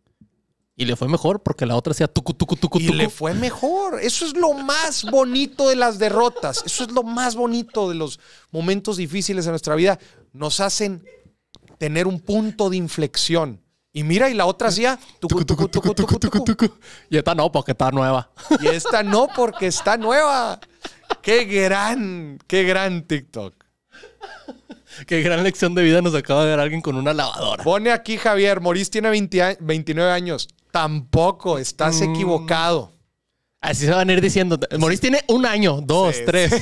Y le fue mejor porque la otra hacía tucu, tucu, tucu, tucu. Y le fue mejor. Eso es lo más bonito de las derrotas. Eso es lo más bonito de los momentos difíciles en nuestra vida. Nos hacen... tener un punto de inflexión. Y mira, y la otra hacía... Y esta no, porque está nueva. Y esta no, porque está nueva. Qué gran TikTok. Qué gran lección de vida nos acaba de dar alguien con una lavadora. Pone aquí, Javier, Maurice tiene 29 años. Tampoco, estás equivocado. Así se van a ir diciendo. Maurice tiene un año, dos, sí, tres. Sí.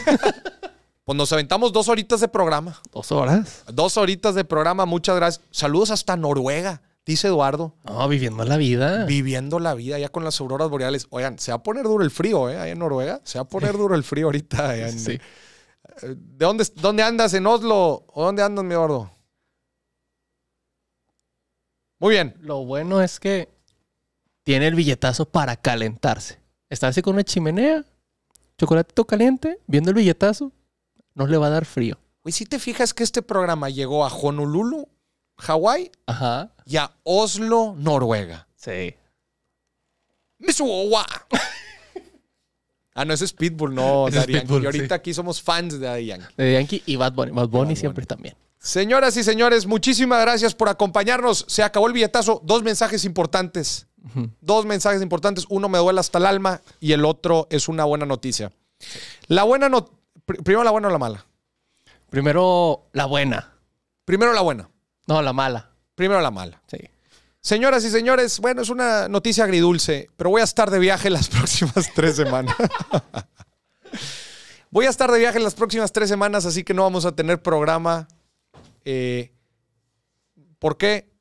Pues nos aventamos 2 horitas de programa. ¿2 horas? 2 horitas de programa, muchas gracias. Saludos hasta Noruega, dice Eduardo. No, viviendo la vida. Viviendo la vida, ya con las auroras boreales. Oigan, se va a poner duro el frío, ¿eh? Ahí en Noruega. Se va a poner duro el frío ahorita. En... Sí. ¿Dónde andas? ¿En Oslo? ¿O dónde andas, mi gordo? Muy bien. Lo bueno es que tiene el billetazo para calentarse. Está así con una chimenea, chocolatito caliente, viendo el billetazo. No le va a dar frío. Güey, si te fijas que este programa llegó a Honolulu, Hawái, y a Oslo, Noruega. Sí. ¡Misuwa! Ah, no, ese es Pitbull, no, Daddy Yankee. Y ahorita aquí somos fans de Daddy Yankee. Daddy Yankee y Bad Bunny. Bad Bunny siempre también. Señoras y señores, muchísimas gracias por acompañarnos. Se acabó el billetazo. 2 mensajes importantes. 2 mensajes importantes. Uno me duele hasta el alma y el otro es una buena noticia. Sí. La buena noticia. ¿Primero la buena o la mala? Primero la buena. Primero la buena. No, la mala. Primero la mala. Sí. Señoras y señores, bueno, es una noticia agridulce, pero voy a estar de viaje las próximas 3 semanas. Voy a estar de viaje las próximas 3 semanas, así que no vamos a tener programa. ¿Por qué?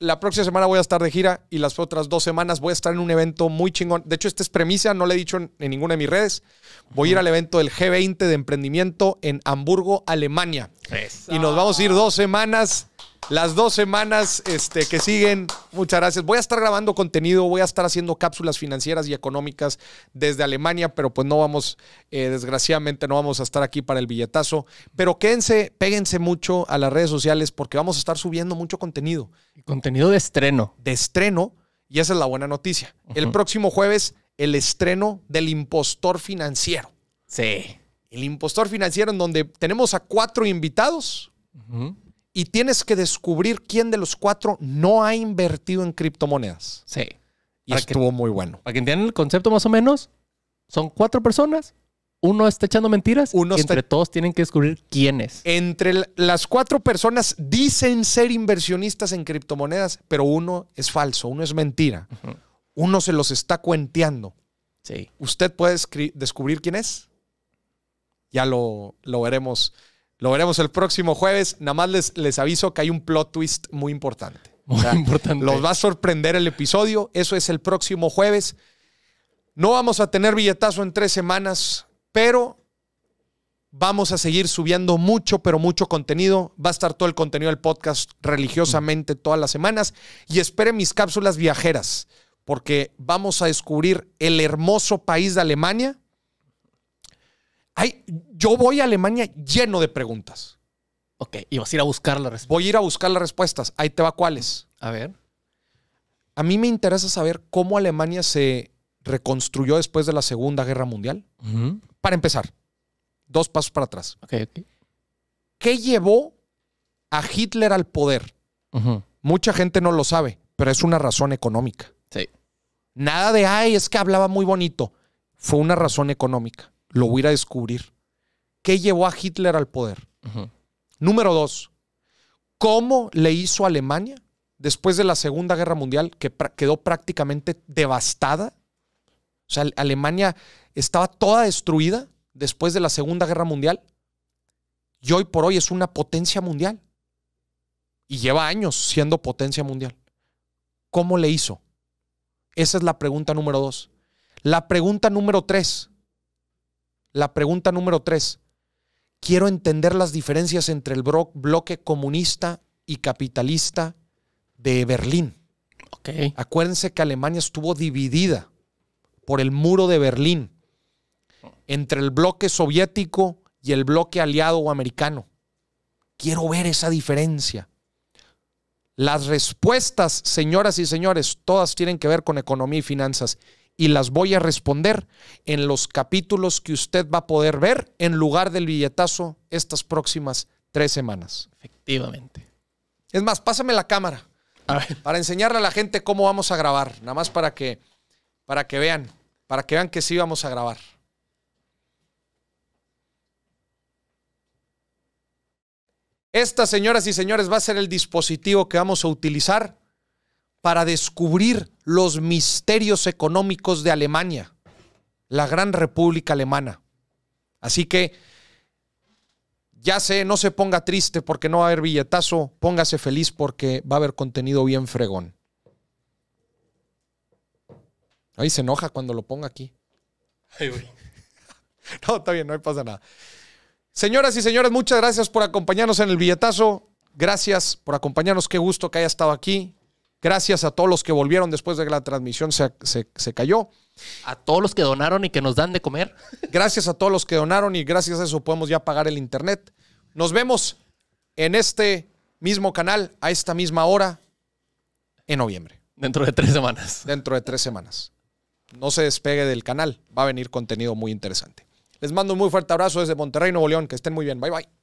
La próxima semana voy a estar de gira y las otras 2 semanas voy a estar en un evento muy chingón. De hecho, esta es premisa, no le he dicho en ninguna de mis redes. Voy a ir al evento del G20 de emprendimiento en Hamburgo, Alemania. Esa. Y nos vamos a ir 2 semanas. Las 2 semanas que siguen, muchas gracias. Voy a estar grabando contenido, voy a estar haciendo cápsulas financieras y económicas desde Alemania, pero pues no vamos, desgraciadamente no vamos a estar aquí para el billetazo. Pero quédense, péguense mucho a las redes sociales porque vamos a estar subiendo mucho contenido. Contenido de estreno. De estreno, y esa es la buena noticia. El próximo jueves, el estreno del Impostor Financiero. Sí. El Impostor Financiero, en donde tenemos a 4 invitados. Y tienes que descubrir quién de los 4 no ha invertido en criptomonedas. Sí. Y estuvo muy bueno. Para que entiendan el concepto más o menos, son 4 personas, uno está echando mentiras, y entre todos tienen que descubrir quién es. Entre las 4 personas dicen ser inversionistas en criptomonedas, pero uno es falso, uno es mentira. Uno se los está cuenteando. Sí. ¿Usted puede descubrir quién es? Ya lo veremos. Lo veremos el próximo jueves. Nada más les aviso que hay un plot twist muy importante. Muy importante. Los va a sorprender el episodio. Eso es el próximo jueves. No vamos a tener billetazo en 3 semanas, pero vamos a seguir subiendo mucho, pero mucho contenido. Va a estar todo el contenido del podcast religiosamente todas las semanas. Y esperen mis cápsulas viajeras, porque vamos a descubrir el hermoso país de Alemania. Ay, yo voy a Alemania lleno de preguntas. Ok, y vas a ir a buscar las respuestas. Voy a ir a buscar las respuestas. Ahí te va cuáles. A ver. A mí me interesa saber cómo Alemania se reconstruyó después de la Segunda Guerra Mundial. Uh-huh. Para empezar, dos pasos para atrás. Okay, okay. ¿Qué llevó a Hitler al poder? Uh-huh. Mucha gente no lo sabe, pero es una razón económica. Sí. Nada de, ay, es que hablaba muy bonito. Fue una razón económica. Lo voy a ir a descubrir. ¿Qué llevó a Hitler al poder? Uh-huh. Número dos, ¿cómo le hizo a Alemania después de la Segunda Guerra Mundial, que quedó prácticamente devastada? O sea, Alemania estaba toda destruida después de la Segunda Guerra Mundial y hoy por hoy es una potencia mundial. Y lleva años siendo potencia mundial. ¿Cómo le hizo? Esa es la pregunta número dos. La pregunta número tres. La pregunta número tres. Quiero entender las diferencias entre el bloque comunista y capitalista de Berlín. Okay. Acuérdense que Alemania estuvo dividida por el muro de Berlín entre el bloque soviético y el bloque aliado o americano. Quiero ver esa diferencia. Las respuestas, señoras y señores, todas tienen que ver con economía y finanzas y las voy a responder en los capítulos que usted va a poder ver en lugar del billetazo estas próximas 3 semanas. Efectivamente. Es más, pásame la cámara. A ver. Para enseñarle a la gente cómo vamos a grabar. Nada más para que vean. Para que vean que sí vamos a grabar. Esta, señoras y señores, va a ser el dispositivo que vamos a utilizar para descubrir los misterios económicos de Alemania. La gran república alemana. Así que, ya sé, no se ponga triste porque no va a haber billetazo. Póngase feliz porque va a haber contenido bien fregón. Ahí se enoja cuando lo ponga aquí. Ay, güey. No, está bien, no pasa nada. Señoras y señores, muchas gracias por acompañarnos en el billetazo. Gracias por acompañarnos. Qué gusto que haya estado aquí. Gracias a todos los que volvieron después de que la transmisión se cayó. A todos los que donaron y que nos dan de comer. Gracias a todos los que donaron y gracias a eso podemos ya pagar el internet. Nos vemos en este mismo canal a esta misma hora en noviembre. Dentro de 3 semanas. Dentro de 3 semanas. No se despegue del canal. Va a venir contenido muy interesante. Les mando un muy fuerte abrazo desde Monterrey, Nuevo León. Que estén muy bien. Bye, bye.